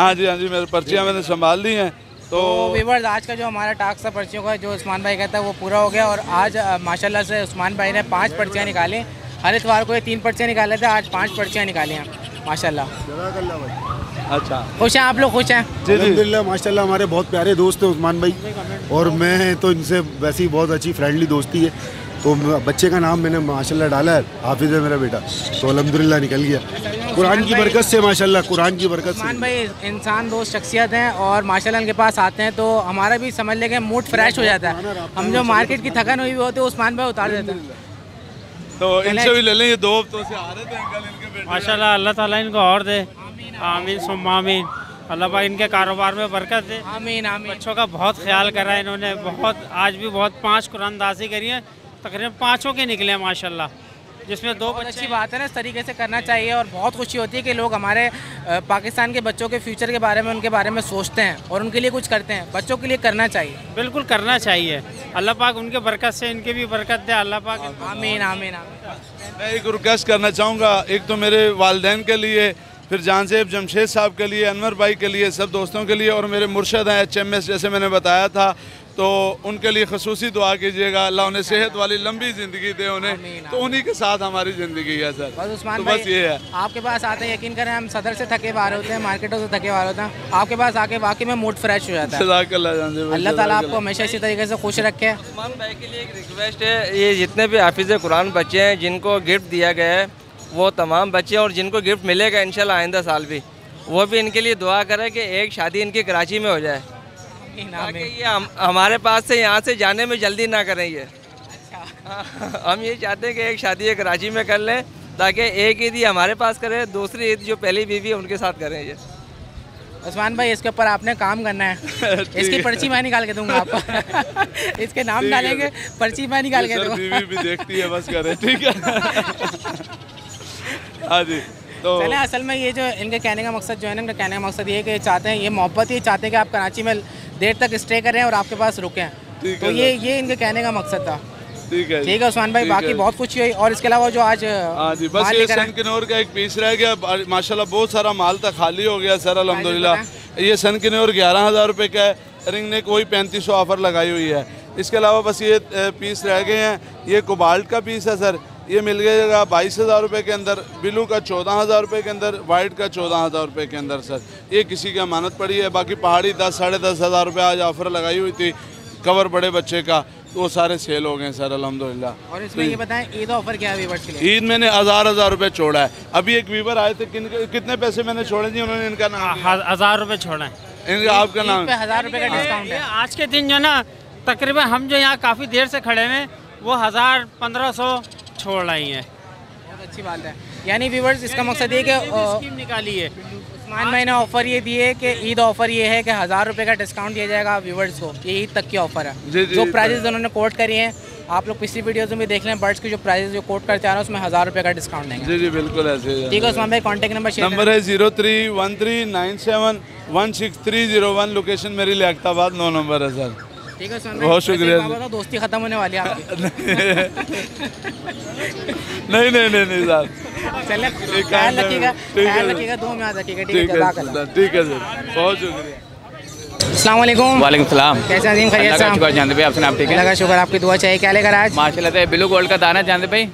हाँ जी हाँ जी, मेरे पर्चियाँ मैंने संभाल ली हैं। तो व्यूअर्स आज का जो हमारा टास्क था पर्चियों का जो उस्मान भाई कहता है वो पूरा हो गया, और आज माशाल्लाह से उस्मान भाई ने पाँच पर्चियाँ निकाली, हर इतवार को ये तीन पर्चियाँ निकाले थे, आज पाँच पर्चियाँ निकाली हैं माशाल्लाह। अच्छा खुश हैं आप लोग? खुश हैं अल्हम्दुलिल्लाह माशाल्लाह, हमारे बहुत प्यारे दोस्त हैं उस्मान भाई, और मैं तो इनसे वैसे ही बहुत अच्छी फ्रेंडली दोस्ती है, तो बच्चे का नाम मैंने माशाल्लाह डाला है, हाफिज़ है मेरा बेटा, तो अल्हम्दुलिल्लाह निकल गया। कुरान की बरकत से माशाल्लाह, कुरान की बरकत से। उस्मान भाई इंसान दोस्त शख्सियत हैं और माशाल्लाह उनके पास आते हैं तो हमारा भी समझ लेके मूड फ्रेश हो जाता है। हम जो मार्केट की थकान हुई होती है उस्मान भाई उतार देते हैं। तो इनसे भी ले लें, ये दो हफ्तों से आ रहे थे माशाल्लाह। अल्लाह ताला इनको और दे, आमीन सुम्मा आमीन। अल्लाह भाई इनके कारोबार में बरकत दे, आमीन आमीन। बच्चों का बहुत ख्याल करा है इन्होंने, बहुत आज भी बहुत पाँच कुरानदाजी करी है, तकरीबन पाँचों के निकले माशाल्लाह, जिसमें दो बच्चे। अच्छी बात है ना, इस तरीके से करना चाहिए और बहुत खुशी होती है कि लोग हमारे पाकिस्तान के बच्चों के फ्यूचर के बारे में, उनके बारे में सोचते हैं और उनके लिए कुछ करते हैं। बच्चों के लिए करना चाहिए, बिल्कुल करना चाहिए। अल्लाह पाक उनके बरकत से इनके भी बरकत दे, अल्लाह पाक, आमीन आमीन आमीन। मैं एक रिक्वेस्ट करना चाहूँगा, एक तो मेरे वालिदैन के लिए, फिर जानसेब जमशेद साहब के लिए, अनवर भाई के लिए, सब दोस्तों के लिए, और मेरे मुर्शद हैं एच एम एस, जैसे मैंने बताया था, तो उनके लिए खसूसी दुआ कीजिएगा। अल्लाह उन्हें सेहत वाली लंबी ज़िंदगी दे, उन्हें तो उन्हीं के साथ हमारी ज़िंदगी है सर। बस उस्मान भाई, बस ये है आपके पास आते हैं, यकीन करें हम सदर से थके वाले होते हैं, मार्केटों से थके वाले होते हैं, आपके पास आके वाकई में मूड फ्रेश हो जाता है। अल्लाह ताला आपको हमेशा इसी तरीके से खुश रखे। उस्मान भाई के लिए एक रिक्वेस्ट है, ये जितने भी हाफिज़ कुरान बच्चे हैं जिनको गिफ्ट दिया गया है वो तमाम बच्चे, और जिनको गिफ्ट मिलेगा इंशाल्लाह आइंदा साल भी, वो भी इनके लिए दुआ करें कि एक शादी इनकी कराची में हो जाए, ताकि ये हम हमारे पास से यहाँ से जाने में जल्दी ना करें। ये अच्छा। हम ये चाहते हैं कि एक शादी कराची में कर लें, ताकि एक ईद ही हमारे पास करें, दूसरी ईद जो पहली बीवी है उनके साथ करें। ये उस्मान भाई इसके ऊपर आपने काम करना है, इसकी पर्ची मैं निकाल के दूंगा आपको। इसके नाम डालेंगे, पर्ची मैं निकाल के दूंगा, बीवी देखती है बस करें, ठीक है। तो चले, असल में ये जो इनके कहने का मकसद जो है ना, इनका कहने का मकसद ये है कि चाहते हैं, ये मोहब्बत ये चाहते हैं कि आप कराची में देर तक स्टे करें और आपके पास रुकें, तो ये ये इनके कहने का मकसद था। ठीक है, ठीक है उस्मान भाई, बाकी बहुत खुशी हुई। और इसके अलावा जो आज जी, बस ये सनकिनौर का एक पीस रह गया माशाल्लाह, बहुत सारा माल था, खाली हो गया सर अल्हम्दुलिल्लाह। ये सनकिनौर ग्यारह हज़ार रुपये का है, रिंग ने कोई पैंतीस सौ ऑफ़र लगाई हुई है। इसके अलावा बस ये पीस रह गए हैं, ये कोबाल्ट का पीस है सर, ये मिल गएगा बाईस हज़ार रुपये के अंदर, ब्लू का चौदह हज़ार रुपये के अंदर, वाइट का चौदह हज़ार रुपये के अंदर सर, ये किसी की अमानत पड़ी है। बाकी पहाड़ी दस साढ़े दस हज़ार रुपये आज ऑफ़र लगाई हुई थी, कवर बड़े बच्चे का, तो वो सारे सेल हो गए सर अल्हम्दुलिल्लाह। और इसमें ये बताएं ईद ऑफ़र क्या है वीवर्स के लिए? ईद मैंने हज़ार हज़ार रुपये छोड़ा है। अभी एक वीवर आए थे, किन कितने पैसे मैंने छोड़े जी उन्होंने, इनका नाम हज़ार रुपये छोड़ा है, इनका आपका नाम हज़ार रुपये का डिस्काउंट है। आज के दिन जो ना तकरीबन हम जो यहाँ काफ़ी देर से खड़े हैं वो हज़ार पंद्रह सौ छोड़ रही है। बहुत अच्छी बात है, यानी व्यूवर्स इसका मकसद ये कि स्कीम निकाली है उस्मान भाई ने, ऑफ़र ये दिए कि ईद ऑफ़र ये है कि हज़ार रुपये का डिस्काउंट दिया जाएगा व्यूवर्स को, ये ईद तक की ऑफ़र है। जी, जी, जो प्राइजेज उन्होंने कोट करी हैं, आप लोग पिछली वीडियोज़ में देख लें, बर्ड्स की जो प्राइजेज जो कोट करते आ रहे हैं उसमें हज़ार रुपये का डिस्काउंट देंगे। जी जी बिल्कुल ऐसे। ठीक है उस्मान भाई, कॉन्टैक्ट नंबर नंबर है zero three one three nine seven one six three zero one, location मेरी लियाकताबाद नौ नंबर है सर। ठीक है सर, बहुत शुक्रिया। दोस्ती खत्म होने वाली है आपकी। नहीं नहीं नहीं नहीं साहब, चले ख्याल रखिएगा, ख्याल रखिएगा, दो में याद रखिएगा। ठीक है सर, ठीक है सर, बहुत शुक्रिया। अस्सलाम वालेकुम। वालेकुम सलाम। कैसे अजीम, खैरियत साहब? शुक्र जानते भाई, आपने आप ठीक है? लगा शुक्र, आपकी दुआ चाहिए। क्या लेकर आज? माशाल्लाह से ब्लू गोल्ड का दाना जानते भाई,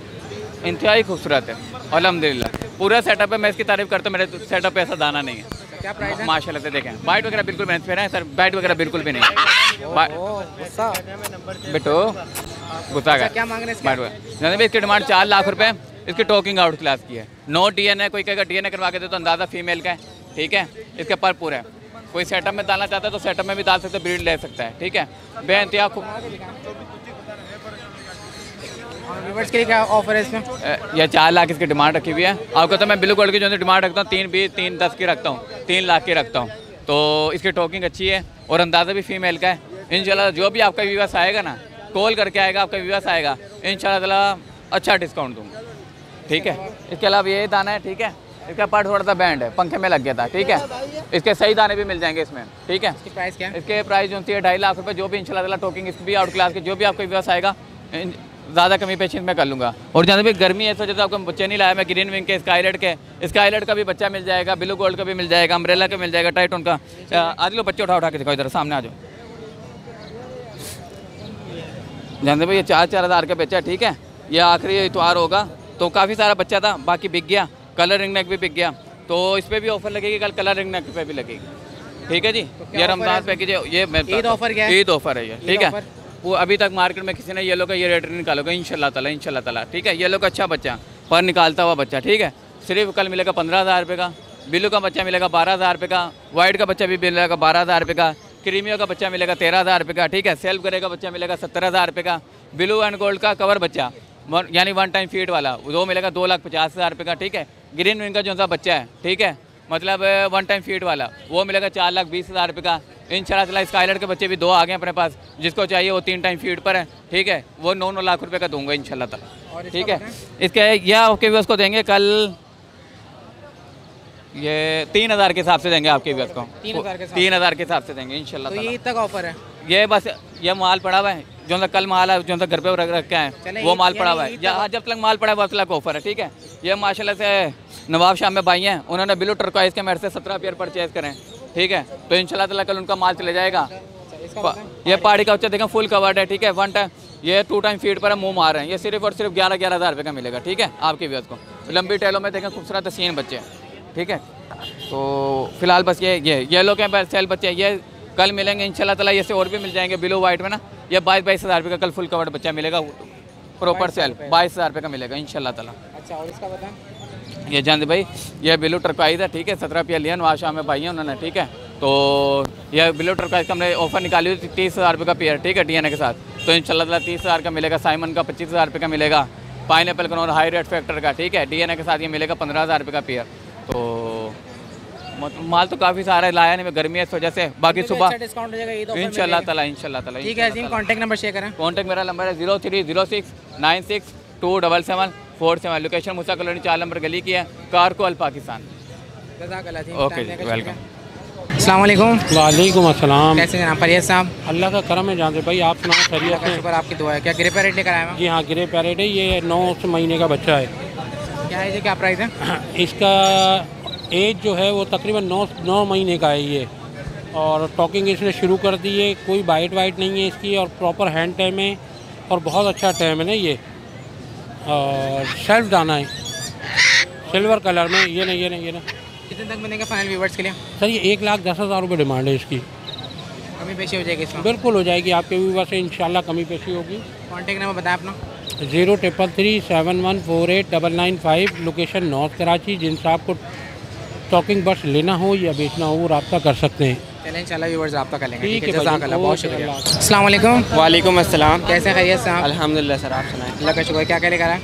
इंतहाई खूबसूरत है अल्हम्दुलिल्लाह, पूरा सेटअप है। मैं इसकी तारीफ करता हूँ, मेरे सेटअप पे ऐसा दाना नहीं है। क्या प्राइस है? माशाल्लाह से देखें, बाइट वगैरह बिल्कुल भी नहीं है सर, बाइट वगैरह बिल्कुल भी नहीं। बेटो गुस्सा का क्या मांग रहे हैं? जनाब इसकी डिमांड चार लाख रुपए, इसकी टॉकिंग आउट क्लास की है, नो डीएनए, कोई कहेगा डीएनए करवा के दे तो अंदाज़ा फीमेल का है। ठीक है, इसके पर पूरा है, कोई सेटअप में डालना चाहता है तो सेटअप में भी डाल सकते, ब्रीड ले सकता है। ठीक है, बेइंतहा के क्या ऑफर है इसमें? यह चार लाख इसकी डिमांड रखी हुई है। आपको तो मैं ब्लू गोल्ड की जो डिमांड रखता हूँ तीन बीस तीन दस की रखता हूँ, तीन लाख की रखता हूँ। तो इसकी टॉकिंग अच्छी है और अंदाज़ा भी फीमेल का है। इंशाल्लाह जो भी आपका व्यूअर्स आएगा ना, कॉल करके आएगा, आपका व्यूअर्स आएगा, इंशाल्लाह अच्छा डिस्काउंट दूँगा। ठीक है, इसके अलावा यही दाना है। ठीक है, इसका पार्ट थोड़ा सा बैंड है, पंखे में लग गया था। ठीक है, इसके सही दाने भी मिल जाएंगे इसमें। ठीक है, प्राइस क्या है? इसके प्राइस जो है ढाई लाख रुपये, जो भी इंशाल्लाह टॉकिंग इसकी भी आउट क्लास की, जो भी आपका व्यूअर्स आएगा ज़्यादा कमी पेशी मैं कर लूँगा। और जहाँ भी गर्मी है इस वजह से आपको बच्चे नहीं लाया मैं, ग्रीन विंग के, स्काईलेट के, स्काईलेट का भी बच्चा मिल जाएगा, ब्लू गोल्ड का भी मिल जाएगा, अम्ब्रेला का मिल जाएगा, टाइटन का। आज लो बच्चे उठा उठा के दिखाओ, इधर सामने आ जाओ। जानते भाई ये चार चार हज़ार के बच्चा। ठीक है, ये आखिरी इतवार होगा तो काफ़ी सारा बच्चा था, बाकी बिक गया, कलर रिंग नेक भी बिक गया, तो इस पर भी ऑफर लगेगी कल, कलर रिंग नेक पर भी लगेगी। ठीक है जी, ये रमजान पैकेज है, ये ऑफर है, ईद ऑफ़र है ये। ठीक है, वो अभी तक मार्केट में किसी ने येलो का ये रेट निकालोगे इंशाल्लाह ताला, इंशाल्लाह ताला। ठीक है, येलो का अच्छा बच्चा पर निकालता हुआ बच्चा। ठीक है, सिर्फ कल मिलेगा पंद्रह हज़ार रुपये का, बिल्लू का बच्चा मिलेगा बारह हज़ार रुपये का, वाइट का बच्चा भी मिलेगा बारह हज़ार रुपये का, क्रीमिया का बच्चा मिलेगा तेरह हज़ार रुपये का, ठीक है। सेल्फ ग्रे का बच्चा मिलेगा सत्तर हज़ार रुपये का, ब्लू एंड गोल्ड का कवर बच्चा यानी वन टाइम फीड वाला वो मिलेगा दो लाख पचास हज़ार रुपये का, ठीक है। ग्रीन विंग का जो सा बच्चा है, ठीक है, मतलब वन टाइम फीड वाला वो मिलेगा चार लाख बीस हज़ार रुपये का। इंशाल्लाह स्काईलाइट के बच्चे भी दो आ गए अपने पास, जिसको चाहिए वो तीन टाइम फीड पर है, ठीक है, वो नौ नौ लाख रुपये का दूंगा इंशाल्लाह, ठीक है। इसके यह आपके व्यवस्था को देंगे कल ये तीन हज़ार के हिसाब से देंगे, आपके व्यवस्था को तीन हज़ार के तीन हज़ार के हिसाब से देंगे इंशाल्लाह। तो ये तक ऑफर है, ये बस ये माल पड़ा हुआ है जो सा कल माल है जो सा घर पे रख रखे हैं वो माल पड़ा हुआ है, जब तक माल पड़ा है तब तक ऑफर है, ठीक है। ये माशाल्लाह से नवाब शाह में भाई हैं, उन्होंने ब्लू टर्कॉइज़ के मेरे से सत्रह पेयर परचेज़ करें, ठीक है, तो इंशाल्लाह ताला कल उनका माल चले जाएगा। ये पहाड़ी का बच्चा देखें फुल कवर्ड है, ठीक है, वन टाइम ये टू टाइम फीड पर मुँह मार रहे हैं, ये सिर्फ और सिर्फ ग्यारह ग्यारह हज़ार रुपये का मिलेगा, ठीक है, आपके व्यूअर्स को। लंबी टेलों में देखें खूबसूरत हसीन बच्चे, ठीक है। तो फिलहाल बस ये ये येलो के सेल बच्चे ये कल मिलेंगे इंशाल्लाह ताला, ये से और भी मिल जाएंगे ब्लू वाइट में ना, ये बाईस बाईस हज़ार रुपये का कल फुल कवर्ड बच्चा मिलेगा, प्रॉपर सेल बाईस हज़ार रुपये का मिलेगा इंशाल्लाह ताला। अच्छा और इसका बताएं, ये जानते भाई ये ब्लू टर्कॉइज़ है, ठीक है, सत्रह पिया लिया नवाज शाह में भाई हैं उन्होंने, ठीक है। तो यह ब्लू टर्कॉइज़ का हमने ऑफर निकाली हुई तीस हज़ार रुपये का पेयर, ठीक है, डी एन ए के साथ, तो इंशाल्लाह ताला तीस हज़ार का मिलेगा। साइमन का पच्चीस हज़ार रुपये का मिलेगा, pineapple conure high red factor का, ठीक है, डी एन ए के साथ ये मिलेगा पंद्रह हज़ार रुपये का पेयर। तो माल तो काफ़ी सारा लाया नहीं, गर्मी है इस वजह से, बाकी सुबह डिस्काउंट हो जाएगा इंशाल्लाह ताला इंशाल्लाह ताला। ठीक है, कांटेक्ट नंबर शेयर करें। कांटेक्ट मेरा नंबर है zero three zero six nine six two double seven four seven, location Musa colony चार नंबर गली की है, कारकोल पाकिस्तान। ओके जी, वेलकम। अस्सलामुअलैकुम। वालेकुम अस्सलाम। कैसे जनाब? फरियाद साहब अल्लाह का करम है जानते भाई, आप सुना फरियाद है? शुक्र आपकी दुआ है। क्या ग्रे पैरेट लेकर आए हैं? जी हाँ, ग्रे पैरेट है, ये नौ महीने का बच्चा है। क्या है ये, क्या प्राइस है इसका? एज जो है वो तकरीबन नौ नौ महीने का है ये, और टॉकिंग इसने शुरू कर दी है, कोई बाइट वाइट नहीं है इसकी, और प्रॉपर हैंड टैम है, और बहुत अच्छा टैम है ना ये, और शेल्फ दाना है सिल्वर कलर में। ये नहीं ये नहीं ये ना कितने तक मिलेगा फाइनल व्यूवर्स के लिए? सर ये एक लाख दस हज़ार रुपये डिमांड है इसकी, कमी पेशी हो जाएगी? बिल्कुल हो जाएगी आपके व्यूवर से इंशाल्लाह, कमी पेशी होगी। कॉन्टेक्ट नंबर बताएं अपना। Zero triple three seven one four eight double nine five, location north Karachi. जिन साहब को स्टॉकिंग बस लेना हो या बेचना हो वो रब्ता कर सकते हैं। चलें इंशाल्लाह व्यूअर्स रब्ता कर लेंगे। ठीक है, जज़ाकल्लाह, बहुत शुक्रिया। अस्सलाम वालेकुम। वालेकुम अस्सलाम। कैसे खैरियत साहब? अल्हम्दुलिल्लाह सर, आप सुनाएं? अल्लाह का शुक्र। क्या कहने का रहा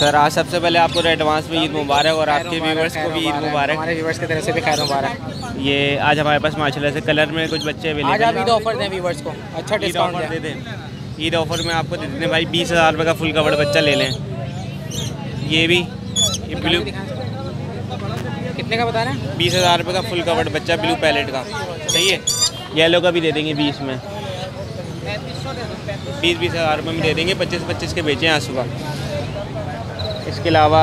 सर? आज सबसे पहले आपको एडवांस में ईद मुबारक, और आपके व्यूअर्स को भी ईद मुबारक। हमारे व्यूअर्स की तरफ से भी खैर मुबारक। ये आज हमारे पास माशाल्लाह से कलर में कुछ बच्चे मिले, आज आप ईद ऑफर दें व्यूअर्स को, अच्छा डिस्काउंट दे दें। ईद ऑफर में आपको दे दें भाई बीस हज़ार रुपये का फुल कवर बच्चा ले लें। ये भी ये ब्लू कितने का बता रहे हैं? बीस हज़ार रुपये का फुल कवर्ड बच्चा ब्लू पैलेट का, सही है। येलो का भी दे देंगे बीस में, बीस बीस हज़ार रुपये में दे देंगे, पच्चीस पच्चीस के बेचे हैं आज सुबह। इसके अलावा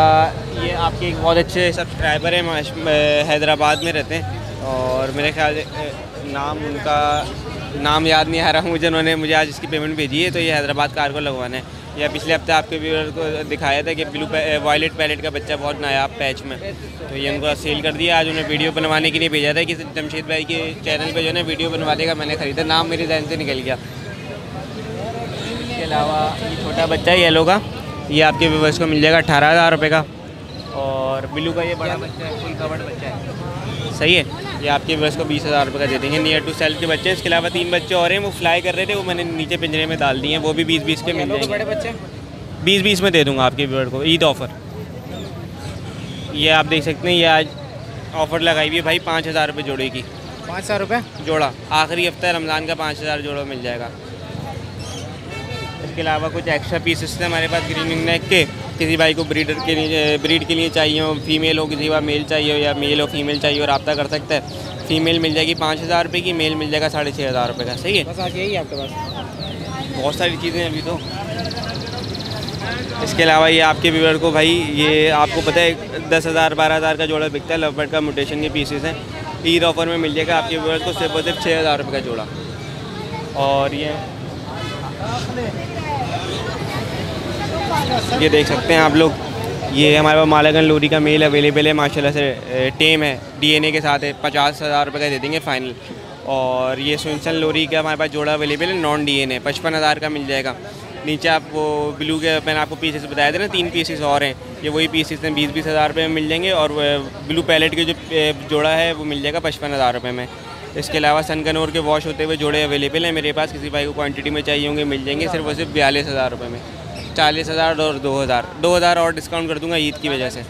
ये आपके एक बहुत अच्छे सब्सक्राइबर हैं, हैदराबाद में रहते हैं, और मेरे ख्याल नाम उनका नाम याद नहीं आ रहा मुझे, उन्होंने मुझे आज इसकी पेमेंट भेजी है, तो ये हैदराबाद कार को लगवाना है। या पिछले हफ्ते आपके व्यूअर को दिखाया था कि ब्लू वायलेट पैलेट का बच्चा बहुत नायाब पैच में, तो ये उनको सेल कर दिया। आज उन्हें वीडियो बनवाने के लिए भेजा था कि जमशेद भाई के चैनल पे जो है ना वीडियो बनवा देगा, मैंने ख़रीदा, नाम मेरे जहन से निकल गया। इसके अलावा ये छोटा बच्चा येलो का, ये आपके व्यूअर्स को मिल जाएगा अठारह हज़ार रुपये का, और ब्लू का ये बड़ा बच्चा है, फुल कवर्ड बच्चा है, सही है, ये आपके व्यूअर्स को बीस हज़ार रुपये का दे देंगे। नियर टू सेल्फ के बच्चे, इसके अलावा तीन बच्चे और हैं, वो फ्लाई कर रहे थे, वो मैंने नीचे पिंजरे में डाल दिए हैं, वो भी बीस बीस के मिल जाएंगे। बड़े बच्चे बीस बीस में दे दूँगा आपके व्यूअर को, ईद ऑफ़र। ये आप देख सकते हैं, ये आज ऑफ़र लगाई हुई है भाई पाँच हज़ार रुपये जोड़े की, पाँच हज़ार रुपये जोड़ा, आखिरी हफ्ता रमज़ान का पाँच हज़ार जोड़ा मिल जाएगा। इसके अलावा कुछ एक्स्ट्रा पीसेस थे हमारे पास ग्रीन नेक के, किसी भाई को ब्रीडर के लिए ब्रीड के लिए चाहिए हो, फीमेल हो, किसी को मेल चाहिए हो, या मेल हो फीमेल चाहिए हो, रब्ता कर सकता है। फीमेल मिल जाएगी पाँच हज़ार रुपये की, मेल मिल जाएगा साढ़े छः हज़ार रुपये का, सही है। बस आज यही आपके पास बहुत सारी चीज़ें अभी तो। इसके अलावा ये आपके व्यूअर को भाई ये आपको पता है दस हज़ार बारह हज़ार का जोड़ा बिकता है, लवबर्ड का म्यूटेशन के पीसेस हैं, ईद ऑफर में मिल जाएगा आपके व्यूअर को सिर्फ और सिर्फ छः हज़ार रुपये का जोड़ा। और ये ये देख सकते हैं आप लोग, ये हमारे पास मालागन लोरी का मेल अवेलेबल है माशाल्लाह से, टेम है, डीएनए के साथ है, पचास हज़ार रुपये का दे देंगे फाइनल। और ये सुनसन लोरी का हमारे पास जोड़ा अवेलेबल है, नॉन डीएनए, पचपन हज़ार का मिल जाएगा। नीचे आपको ब्लू के मैंने आपको पीसेस बताया थे ना, तीन पीसेस और हैं, ये वही पीसेस हैं, बीस बीस हज़ार रुपये में मिल जाएंगे। और ब्लू पैलेट के जो जोड़ा है वो मिल जाएगा पचपन हज़ार रुपये में। इसके अलावा सनकनौर के वॉश होते हुए जोड़े अवेलेबल हैं मेरे पास, किसी भाई को क्वांटिटी में चाहिए होंगे मिल जाएंगे सिर्फ और सिर्फ बयालीस हज़ार रुपये में। चालीस हज़ार और दो हज़ार दो हज़ार और डिस्काउंट कर दूंगा ईद की वजह से।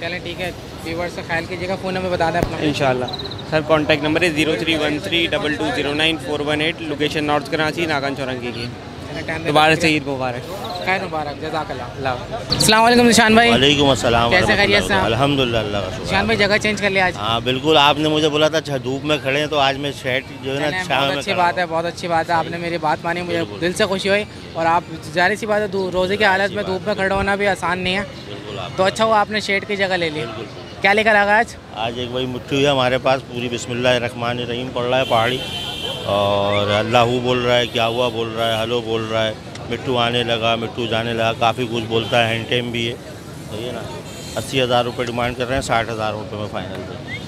चलें ठीक है, व्यूअर्स से ख्याल कीजिएगा, फ़ोन नंबर बता दें अपना इंशाल्लाह। सर कॉन्टैक्ट नंबर है zero three one three double two zero nine four one eight, location north Karachi Nagan Chowrangi की। दोबारा से ईद मुबारक। खैर मुबारक, जज़ाकल्लाह। अस्सलाम वालेकुम निशान भाई। वालेकुम अस्सलाम। कैसे खैरियत से? अल्हम्दुलिल्लाह। निशान भाई जगह चेंज कर लिया आज? हाँ बिल्कुल, आपने मुझे बोला था अच्छा धूप में खड़े हैं तो आज मैं शेड जो है ना छांव में। अच्छी बात है, बहुत अच्छी बात है, आपने मेरी बात मानी, मुझे दिल से खुशी हुई। और आप जाहिर सी बात है रोज़े की हालत में धूप में खड़ा होना भी आसान नहीं है, तो अच्छा हुआ आपने शेड की जगह ले ली। क्या लेकर आ गए आज? आज एक भाई मुट्ठी है हमारे पास पूरी, बिस्मिल्लाह रहमान रहीम पढ़ रहा है पहाड़ी, और अल्लाह बोल रहा है, क्या हुआ बोल रहा है, हलो बोल रहा है, मिट्टू आने लगा, मिट्टू जाने लगा, काफ़ी कुछ बोलता है, हैंड टाइम भी है। तो ये ना अस्सी हज़ार रुपये डिमांड कर रहे हैं, साठ हज़ार रुपये में फ़ाइनल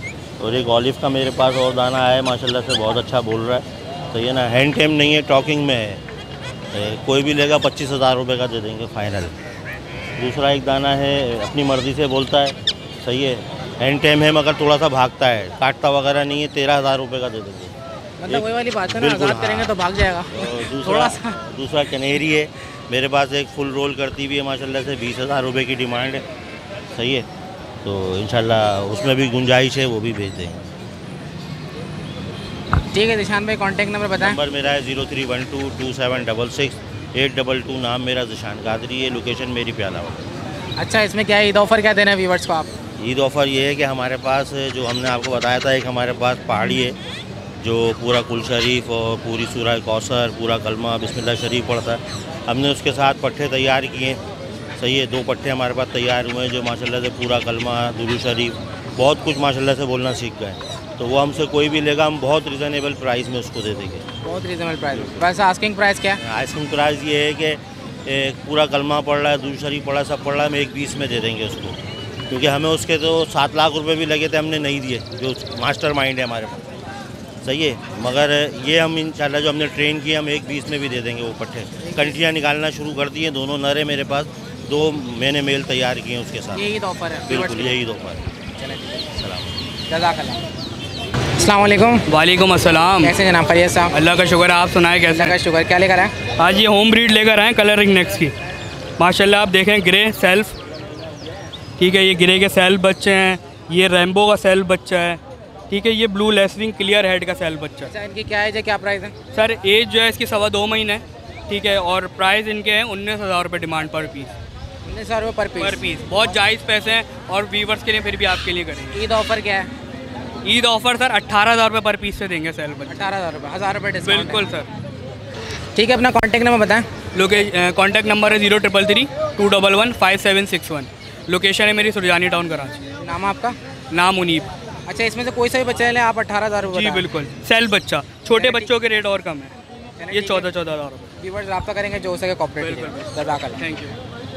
है। और एक ऑलिव का मेरे पास और दाना आया है माशाल्लाह से, बहुत अच्छा बोल रहा है। तो ये ना हैंड टाइम नहीं है, टॉकिंग में है, तो कोई भी लेगा पच्चीस हज़ार रुपये का दे देंगे फ़ाइनल। दूसरा एक दाना है अपनी मर्ज़ी से बोलता है, सही है, हैंड टाइम है मगर थोड़ा सा भागता है, काटता वगैरह नहीं है, तेरह हज़ार रुपये का दे देंगे। मतलब वही वाली बात है ना, आज़ाद करेंगे तो भाग जाएगा। दूसरा दूसरा कनेरी है मेरे पास, एक फुल रोल करती हुई है माशाल्लाह से, बीस हज़ार रुपये की डिमांड है, सही है, तो इंशाल्लाह उसमें भी गुंजाइश है, वो भी भेज देंगे। ठीक है निशान भाई, कॉन्टैक्ट नंबर बताएं। नंबर मेरा है zero three one two two seven double six eight double two, नाम मेरा निशान गादरी है, लोकेशन मेरी प्याला होगा। अच्छा इसमें क्या ईद ऑफ़र क्या देना है व्यूवर्स को आप? ईद ऑफ़र ये है कि हमारे पास जो हमने आपको बताया था, एक हमारे पास पहाड़ी है जो पूरा कुल शरीफ और पूरी सूरह कौसर, पूरा कलमा बिस्मिल्लाह शरीफ पढ़ता है, हमने उसके साथ पट्ठे तैयार किए, सही है, दो पट्ठे हमारे पास तैयार हुए हैं जो माशाल्लाह से पूरा कलमा दुरूद शरीफ बहुत कुछ माशाल्लाह से बोलना सीख गए। तो वो हमसे कोई भी लेगा हम बहुत रीज़नेबल प्राइस में उसको दे देंगे। बहुत रीज़नेबल प्राइस। वैसे आस्किंग प्राइस क्या है? आस्किंग प्राइस ये है कि पूरा कलमा पढ़ रहा है, दुरूद शरीफ पढ़ा, सब पढ़ रहा है, हम एक बीस में दे देंगे उसको, क्योंकि हमें उसके तो सात लाख रुपए भी लगे थे, हमने नहीं दिए, जो मास्टर माइंड है हमारे पास, सही है, मगर ये हम इंशाल्लाह जो हमने ट्रेन किया हम एक बीस में भी दे देंगे। वो पट्ठे कंटियाँ निकालना शुरू कर दिए, दोनों नर है मेरे पास, दो मैंने मेल तैयार किए उसके साथ। यही ऑफर है बिल्कुल, यही ऑफर है। सलामकुम। वालेकुम अस्सलाम। कैसे जनाब? खैरियत साहब, अल्लाह का शुक्र, आप सुनाए कैसे? अल्लाह का शुक्र। क्या लेकर आए आज? ये होम ब्रीड लेकर आएँ कलरिंग नेक्स की, माशाल्लाह आप देखें, ग्रे सेल्फ, ठीक है, ये ग्रे के सेल बच्चे हैं, ये रेम्बो का सेल बच्चा है, ठीक है, ये ब्लू लेसलिंग क्लियर हेड का सेल बच्चा है। इनकी क्या एज है, क्या प्राइस है? सर एज जो है इसकी सवा दो महीने है, ठीक है, और प्राइस इनके हैं उन्नीस हज़ार रुपये डिमांड पर पीस। उन्नीस हज़ार रुपये पर पीस पर पीस बहुत जायज़ पैसे हैं, और व्यूवर्स के लिए फिर भी आपके लिए करेंगे। ईद ऑफ़र क्या है? ईद ऑफ़र सर अट्ठारह हज़ार रुपये पर पीस से देंगे सेल बच्चे। अठारह हज़ार रुपये हज़ार रुपये बिल्कुल सर। ठीक है, अपना कॉन्टैक्ट नंबर बताएँ। लोके कॉन्टैक्ट नंबर है zero triple three two double one five seven six one, location है मेरी सुरजानी टाउन कराची। नाम आपका? नाम उन्नीब। अच्छा इसमें से कोई सा भी बच्चा लें आप अठारह हज़ार रुपये? जी बिल्कुल, सेल बच्चा, छोटे बच्चों के रेट और कम है, ये चौदह चौदह हज़ार रुपये। रब्ता करेंगे जो सके कॉपरेट। Thank you.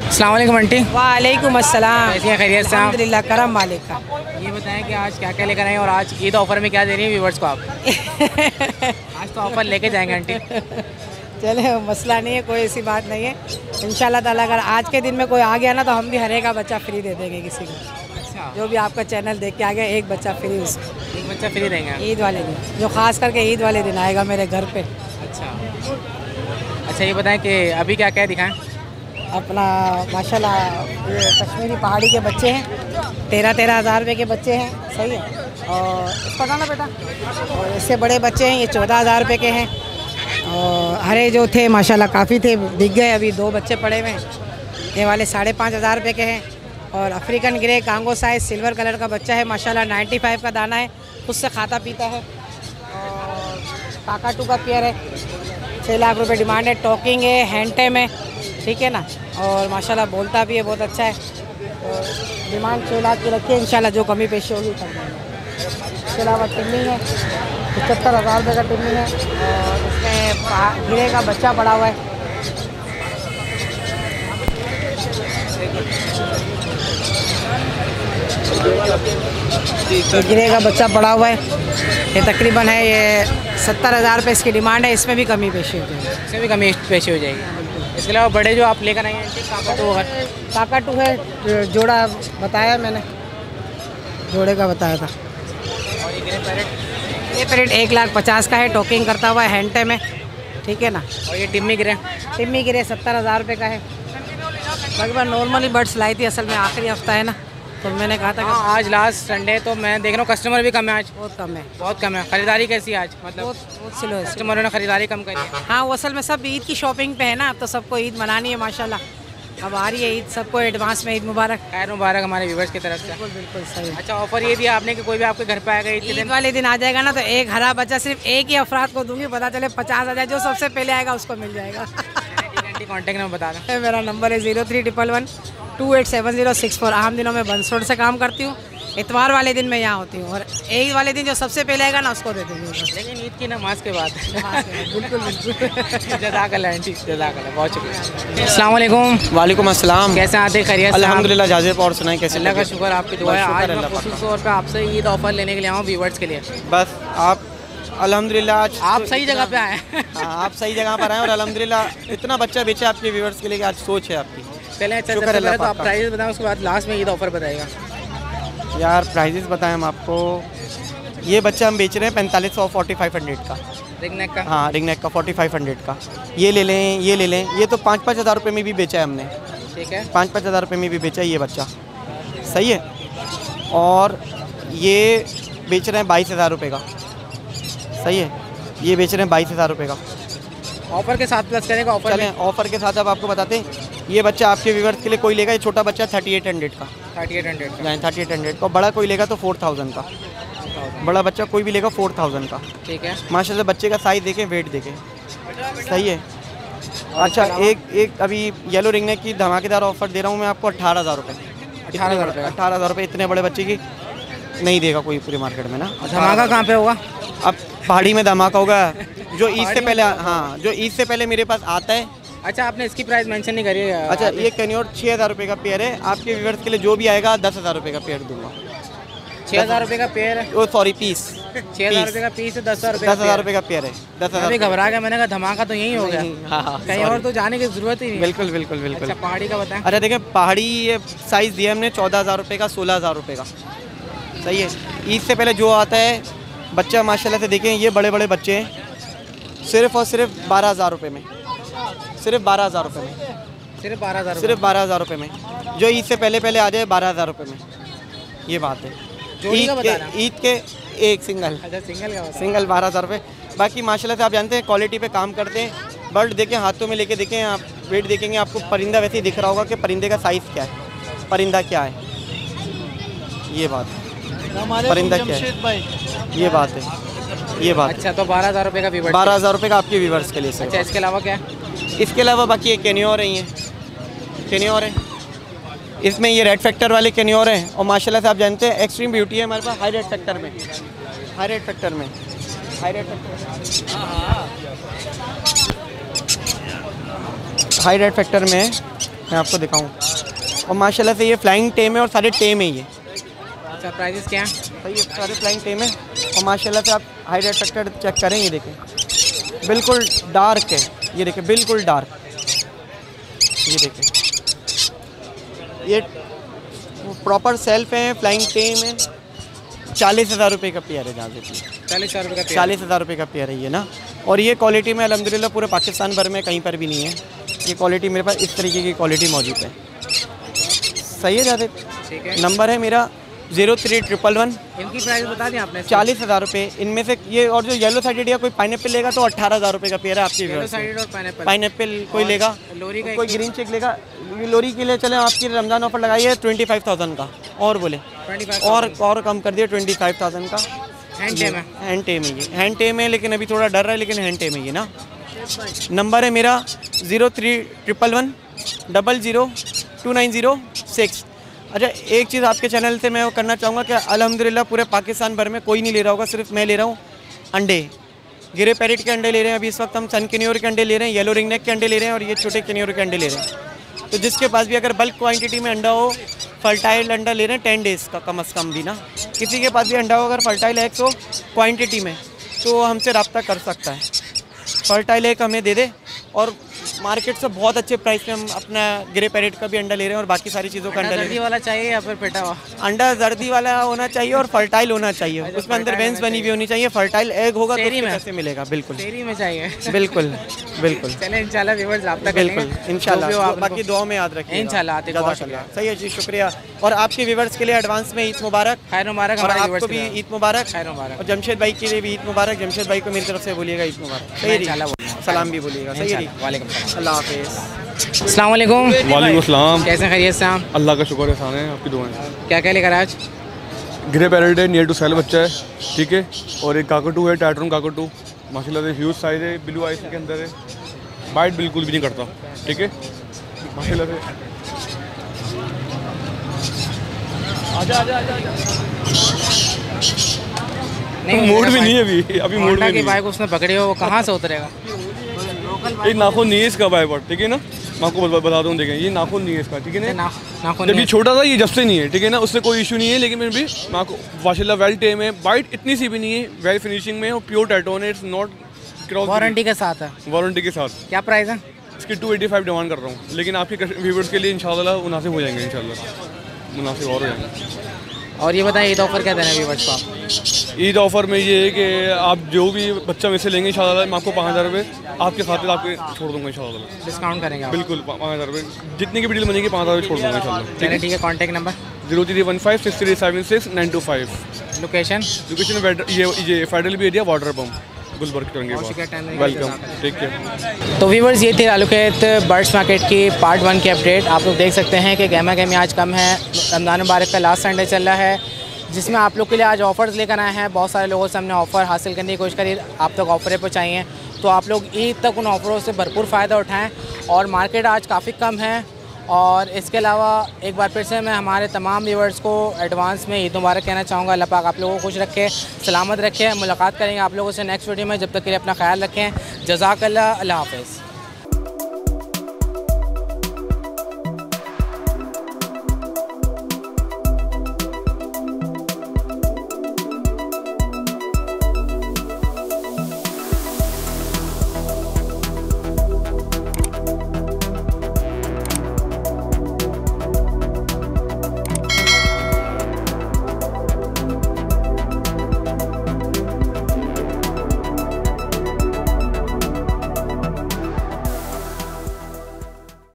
अस्सलाम आंटी। वालेकुम अस्सलाम। कैसी खैरियत? अल्हम्दुलिल्लाह, करम मालिक का। ये बताएं कि आज क्या क्या लेकर आए, और आज ईद ऑफ़र में क्या दे रही है व्यूवर्स को आप? आज तो ऑफ़र लेके जाएँगे आंटी। चले, मसला नहीं है, कोई ऐसी बात नहीं है, इंशाल्लाह ताला अगर आज के दिन में कोई आ गया ना तो हम भी हर एक का बच्चा फ्री दे देंगे किसी को। अच्छा, जो भी आपका चैनल देख के आ गया एक बच्चा फ्री, उसको एक बच्चा फ्री देंगे ईद वाले दिन, जो खास करके ईद वाले दिन आएगा मेरे घर पे। अच्छा अच्छा ये बताएं कि अभी क्या क्या दिखाएं? अपना माशाल्लाह कश्मीरी पहाड़ी के बच्चे हैं, तेरह तेरह हज़ार रुपये के बच्चे हैं, सही है, और पता ना बेटा, और इससे बड़े बच्चे हैं ये चौदह हज़ार रुपये के हैं। और हरे जो थे माशाल्लाह काफ़ी थे, दिख गए, अभी दो बच्चे पड़े हुए हैं, ये वाले साढ़े पाँच हज़ार रुपये के हैं। और African grey Congo size silver colour का बच्चा है माशाल्लाह, नाइन्टी फाइव का दाना है, उससे खाता पीता है, और काकाटू का पेयर है, छः लाख रुपए डिमांड है, टॉकिंग है, हैंड टाइम है, ठीक है ना, और माशाल्लाह बोलता भी है, बहुत अच्छा है, और डिमांड छः लाख की रखी है, इंशाल्लाह जो कमी पेशी होगी कर देंगे। इसके अलावा टिम्मी है, पचहत्तर हज़ार रुपये का टिम्मी है, और उसमें गिरे का बच्चा पड़ा हुआ है। गिरे का बच्चा पड़ा हुआ है, ये तकरीबन है, ये सत्तर हज़ार रुपये इसकी डिमांड है, इसमें भी कमी पेशी हो जाएगी, इसमें भी कमी पेशी हो जाएगी। इसके अलावा बड़े जो आप लेकर आए हैं काकाटू है? काकाटू है, जोड़ा बताया मैंने, जोड़े का बताया था। और ये ग्रे पैरेट? ये पैरेट एक लाख पचास का है, टॉकिंग करता हुआ है, हैंटे में, ठीक है ना। और ये टिम्मी ग्रे? टिम्मी ग्रे सत्तर हज़ार रुपये का है। बाकी मैं नॉर्मली बर्ड्स लाई थी, असल में आखिरी हफ्ता है ना, तो मैंने कहा था कि आज लास्ट संडे, तो मैं देख रहा हूँ कस्टमर भी कम है आज। बहुत कम है, बहुत कम है। ख़रीदारी कैसी है आज? मतलब बहुत बहुत स्लो है, कस्टमरों ने ख़रीदारी कम करी है। हाँ, वो असल में सब ईद की शॉपिंग पे है ना, अब तो सबको ईद मनानी है माशाल्लाह, अब आ रही है ईद, सबको एडवांस में ईद मुबारक। खैर मुबारक हमारे व्यूवर्स की तरफ से। बिल्कुल बिल्कुल सही। अच्छा, ऑफर ये दिया आपने कि कोई भी आपके घर पर आएगा ईद दिन वाले दिन आ जाएगा ना, तो एक हरा बच्चा सिर्फ एक ही अफराद को दूँगी, पता चले पचास हज़ार जो सबसे पहले आएगा उसको मिल जाएगा। कॉन्टैक्ट नंबर बता रहा हूँ, मेरा नंबर है zero three triple one two eight seven zero six four. आम दिनों में बंसोड़ से काम करती हूँ, इतवार वाले दिन मैं यहाँ होती हूँ, और ईद वाले दिन जो सबसे पहले आएगा ना उसको दे दूँगी। लेकिन ईद की नमाज के बाद। बिल्कुल बिल्कुल। जज़ाकल्लाह आंटी, जज़ाकल्लाह, बहुत शुक्रिया। अस्सलाम वालेकुम। वालेकुम अस्सलाम। कैसे आते? खैरियत? अल्हम्दुलिल्लाह, जाज़िब। और सुनाएं कैसे? अल्लाह का शुक्र, आपकी दुआ है। आज मैं खुसूसी तौर पे आपसे ईद ऑफर लेने के लिए आया हूँ व्यूवर्स के लिए। बस आप अल्हम्दुलिल्लाह आज आप सही जगह पे आए हैं। हाँ, आप सही जगह पर आए और अल्हम्दुलिल्लाह इतना बच्चा बेचे आपके व्यूअर्स के लिए, आज सोच है आपकी। पहले अच्छा शुक्र है। तो आप प्राइजेस बताएं, उसके बाद लास्ट में ईद ऑफर बताएगा। यार प्राइजेस बताएं हम आपको। ये बच्चा हम बेच रहे हैं पैंतालीस सौ फोर्टी फाइव हंड्रेड का रिंगनेक का। हाँ रिंगनेक का फोर्टी फाइव हंड्रेड का। ये ले लें, ये ले लें। ये तो पाँच पाँच हज़ार रुपये में भी बेचा है हमने, ठीक है, पाँच पाँच हज़ार रुपये में भी बेचा है ये बच्चा, सही है। और ये बेच रहे हैं बाईस हज़ार रुपये का, सही है। ये बेच रहे हैं बाईस हज़ार रुपये का ऑफ़र के साथ, प्लस करेगा ऑफर। चलें ऑफ़र के साथ अब आपको बताते हैं, ये बच्चा आपके व्यूवर्स के लिए कोई लेगा, ये छोटा बच्चा थर्टी एट हंड्रेड का, थर्टी एट हंड्रेड का थर्टी एट हंड्रेड का बड़ा कोई लेगा तो फोर थाउजेंड का, बड़ा बच्चा कोई भी लेगा फोर थाउजेंड का, ठीक है। माशाल्लाह बच्चे का साइज़ देखें, वेट देखें, सही है। अच्छा एक एक अभी येलो रिंगनेक की धमाकेदार ऑफ़र दे रहा हूँ मैं आपको, अट्ठारह हज़ार रुपये अठारह हज़ार रुपये अठारह हज़ार रुपये इतने बड़े बच्चे की नहीं देगा कोई पूरी मार्केट में ना। धमाका कहाँ पे होगा? अब पहाड़ी में धमाका होगा जो ईद से पहले। हाँ, जो ईद से पहले मेरे पास आता है। अच्छा, आपने इसकी प्राइस मेंशन नहीं करी है। अच्छा, ये कैन्योर छः हज़ार रुपये का पेयर है, आपके व्यूअर्स के लिए जो भी आएगा दस हज़ार रुपये का पेयर दूंगा। छः हज़ार रुपये का पेयर है, ओ सॉरी पीस, छः हज़ार रुपये का पीस है, दस हज़ार दस हज़ार रुपये का पेयर है, दस हज़ार। घबरा गया, मैंने कहा धमाका तो यही होगा, कहीं और तो जाने की जरूरत ही नहीं। बिल्कुल बिल्कुल बिल्कुल। पहाड़ी का बताएं। अच्छा देखें, पहाड़ी ये साइज़ दिया हमने चौदह हज़ार रुपये का, सोलह हज़ार रुपये का, सही है। ईद से पहले जो आता है बच्चा माशाल्लाह से, देखें ये बड़े बड़े बच्चे हैं, सिर्फ और सिर्फ बारह हज़ार रुपये में, सिर्फ बारह हज़ार रुपये में, सिर्फ बारह हज़ार सिर्फ बारह हज़ार रुपये में, जो ईद से पहले पहले आ जाए बारह हज़ार रुपये में, ये बात है। ईद के ईद के एक सिंगल सिंगल सिंगल बारह हज़ार रुपये। बाकी माशाल्लाह से आप जानते हैं क्वालिटी पे काम करते हैं, बर्ड देखें, हाथों में लेके देखें आप, वेट देखेंगे, आपको परिंदा वैसे ही दिख रहा होगा कि परिंदे का साइज़ क्या है, परिंदा क्या है, ये बात है, परिंदा क्या है, ये बात है, ये बात। अच्छा तो बारह हज़ार रुपये का बारह हज़ार रुपये का आपके व्यूवर्स के लिए। अच्छा इसके अलावा क्या है? इसके अलावा बाकी ये कैन्योर हैं, ये कैन्योर हैं, इसमें ये रेड फैक्टर वाले कैन्योर हैं, और माशाल्लाह से आप जानते हैं एक्सट्रीम ब्यूटी है हमारे पास, हाई रेड फैक्टर में, हाई रेड फैक्टर में, high red factor high red factor में मैं आपको दिखाऊँ। और माशाल्लाह से ये फ्लाइंग टेम है और सारे टेम है ये। अच्छा प्राइजेस क्या है? ये सारे फ्लाइंग टेम है, और माशाल्लाह से आप हाई रेड फैक्टर चेक करें, ये देखें बिल्कुल डार्क है, ये देखें बिल्कुल डार्क, ये देखें ये प्रॉपर सेल्फ है, फ्लाइंग टेम है। चालीस हज़ार रुपये का पेयर है, जहाँ से चालीस हज़ार रुपये का चालीस हज़ार रुपये का पेयर है ये ना। और ये क्वालिटी में अलहमदिल्ला पूरे पाकिस्तान भर में कहीं पर भी नहीं है ये क्वालिटी, मेरे पास इस तरीके की क्वालिटी मौजूद है, सही है। जहाँ से नंबर है मेरा जीरो थ्री ट्रिपल वन। इनकी प्राइस बता दी आपने? चालीस हज़ार रुपये इनमें से ये, और जो येलो साइडेड या कोई पाइनएप्पल लेगा तो अट्ठारह हज़ार रुपये का पेयर है आपकी। येलो साइडेड और पाइनएप्पल, पाइनएप्पल कोई लेगा, लोरी का कोई ग्रीन चेक लेगा, लोरी के लिए चले आपकी रमज़ान ऑफर लगाई है ट्वेंटी फाइव थाउजेंड का, और बोले और और कम कर दिया ट्वेंटी फाइव थाउजेंड का। हैंड टेम है, हैंड टेम है ये, हैंड टेम है लेकिन अभी थोड़ा डर रहा है, लेकिन हैंड टेम है ये ना। नंबर है मेरा zero three triple one double zero two nine zero six. अच्छा एक चीज़ आपके चैनल से मैं वो करना चाहूँगा कि अल्हम्दुलिल्लाह पूरे पाकिस्तान भर में कोई नहीं ले रहा होगा, सिर्फ मैं ले रहा हूँ। अंडे ग्रे पैरेट के अंडे ले रहे हैं अभी इस वक्त हम, सन कैन्योर के अंडे ले रहे हैं, येलो रिंगनेक के अंडे ले रहे हैं, और ये छोटे कैन्योर के अंडे ले रहे हैं। तो जिसके पास भी अगर बल्क क्वान्टिटी में अंडा हो, फर्टाइल अंडा ले रहे हैं टेन डेज़ का कम अज़ कम भी ना, किसी के पास भी अंडा हो अगर फर्टाइल एग्स हो क्वान्टिटी में, तो हमसे रब्ता कर सकता है, फर्टाइल एग हमें दे दे और मार्केट से बहुत अच्छे प्राइस में हम अपना ग्रे पैरेट का भी अंडा ले रहे हैं और बाकी सारी चीज़ों का अंडा ले रहे हैं। वाला चाहिए या फिर पेटा हुआ अंडा? जर्दी वाला होना चाहिए और फर्टाइल होना चाहिए, उसमें अंदर वेंस बनी हुई होनी चाहिए। फर्टाइल एग होगा तो मिलेगा। बिल्कुल डेयरी में चाहिए। बिल्कुल बिल्कुल। चले इंशाल्लाह व्यूअर्स आपका बिल्कुल इंशाल्लाह। बाकी दुआ में याद रखें इंशाल्लाह। सही है जी, शुक्रिया। और आपके व्यूअर्स के लिए एडवांस में ईद मुबारक। खैर मुबारक। और आपको भी ईद मुबारक। खैर मुबारक। और जमशेद भाई के लिए भी ईद मुबारक। जमशेद भाई को मेरी तरफ से बोलिएगा ईद मुबारक। सही सलाम भी बोलिएगा। सही। वालेकुम सलाम। अल्लाह हाफिज़। अस्सलाम वालेकुम। वालेकुम सलाम। कैसे खैरियत से? अल्लाह का शुक्र है सामने आपकी दुआएं। क्या क्या लेकर आज? ग्रे पैरेट है, नियर टू सेल बच्चा है, ठीक है। और एक काकटू है, टाइटन काकटू, माशाल्लाह से ह्यूज साइज है, ब्लू आइस के अंदर है, बाइट बिल्कुल भी नहीं करता, ठीक है माशाल्लाह से। आजा आजा आजा आजा। नहीं मूड भी नहीं है अभी, अभी मूड में। बाइक उसने पकड़ी हो, वो कहाँ से उतरेगा? एक नाखून नहीं है इसका बाइक पर, ठीक है ना, मैं आपको बता दूँ। देखें ये नाखून नहीं है इसका, ठीक है ना, ना नाखून जब ये छोटा था ये जब से नहीं है, ठीक है ना, उससे कोई इशू नहीं है। लेकिन मैं भी नाखून माशाल्लाह वेल टेम है, बाइट इतनी सी भी नहीं है, वेल फिनिशिंग में और प्योर टैटोन है। इट्स नॉट क्रॉस, वारंटी के साथ है। वारंटी के साथ। क्या प्राइस है इसकी? टू एटी फाइव डिमांड कर रहा हूँ, लेकिन आपके व्यूवर्स के लिए इंशाल्लाह मुनासिब हो जाएंगे, इंशाल्लाह मुनासिब और हो जाएंगे। और ये बताएं ईद ऑफ़र क्या देना है व्यूवर्स को? ईद ऑफ़र में ये है कि आप जो भी बच्चा मेरे से लेंगे इंशाल्लाह मैं आपको पाँच हज़ार रुपये आपके खातिर आपके छोड़ दूंगा इंशाल्लाह। डिस्काउंट करेंगे? बिल्कुल पाँच हज़ार रुपये जितने की भी डील बनेगी पाँच हज़ार रुपये छोड़ दूंगा इंशाल्लाह। चलिए ठीक है। Contact number zero three one five six three seven six nine two five. Location? Location ये ये फेडरल भी एरिया वाटर पम्प गुलबर्ग करेंगे। वेलकम, ठीक है। तो व्यूवर्स ये थी लालू खैत बर्ड्स मार्केट की पार्ट वन की अपडेट। आप लोग देख सकते हैं कि गहमा गहमी आज कम है, रमज़ान मुबारक का लास्ट संडे चल रहा है, जिसमें आप लोग के लिए आज ऑफ़र्स लेकर आए हैं। बहुत सारे लोगों से हमने ऑफ़र हासिल करने की कोशिश करी, आप तक ऑफ़रें पहुँचाई हैं, तो आप लोग ईद तक उन ऑफ़रों से भरपूर फ़ायदा उठाएँ। और मार्केट आज काफ़ी कम है। और इसके अलावा एक बार फिर से मैं हमारे तमाम व्यूअर्स को एडवांस में ईद मुबारक कहना चाहूँगा। अल्लाह पाक आप लोगों को खुश रखे, सलामत रखे। मुलाकात करेंगे आप लोगों से नेक्स्ट वीडियो में, जब तक के लिए अपना ख्याल रखें। जज़ाकल्लाह, अल्लाह हाफ़िज़।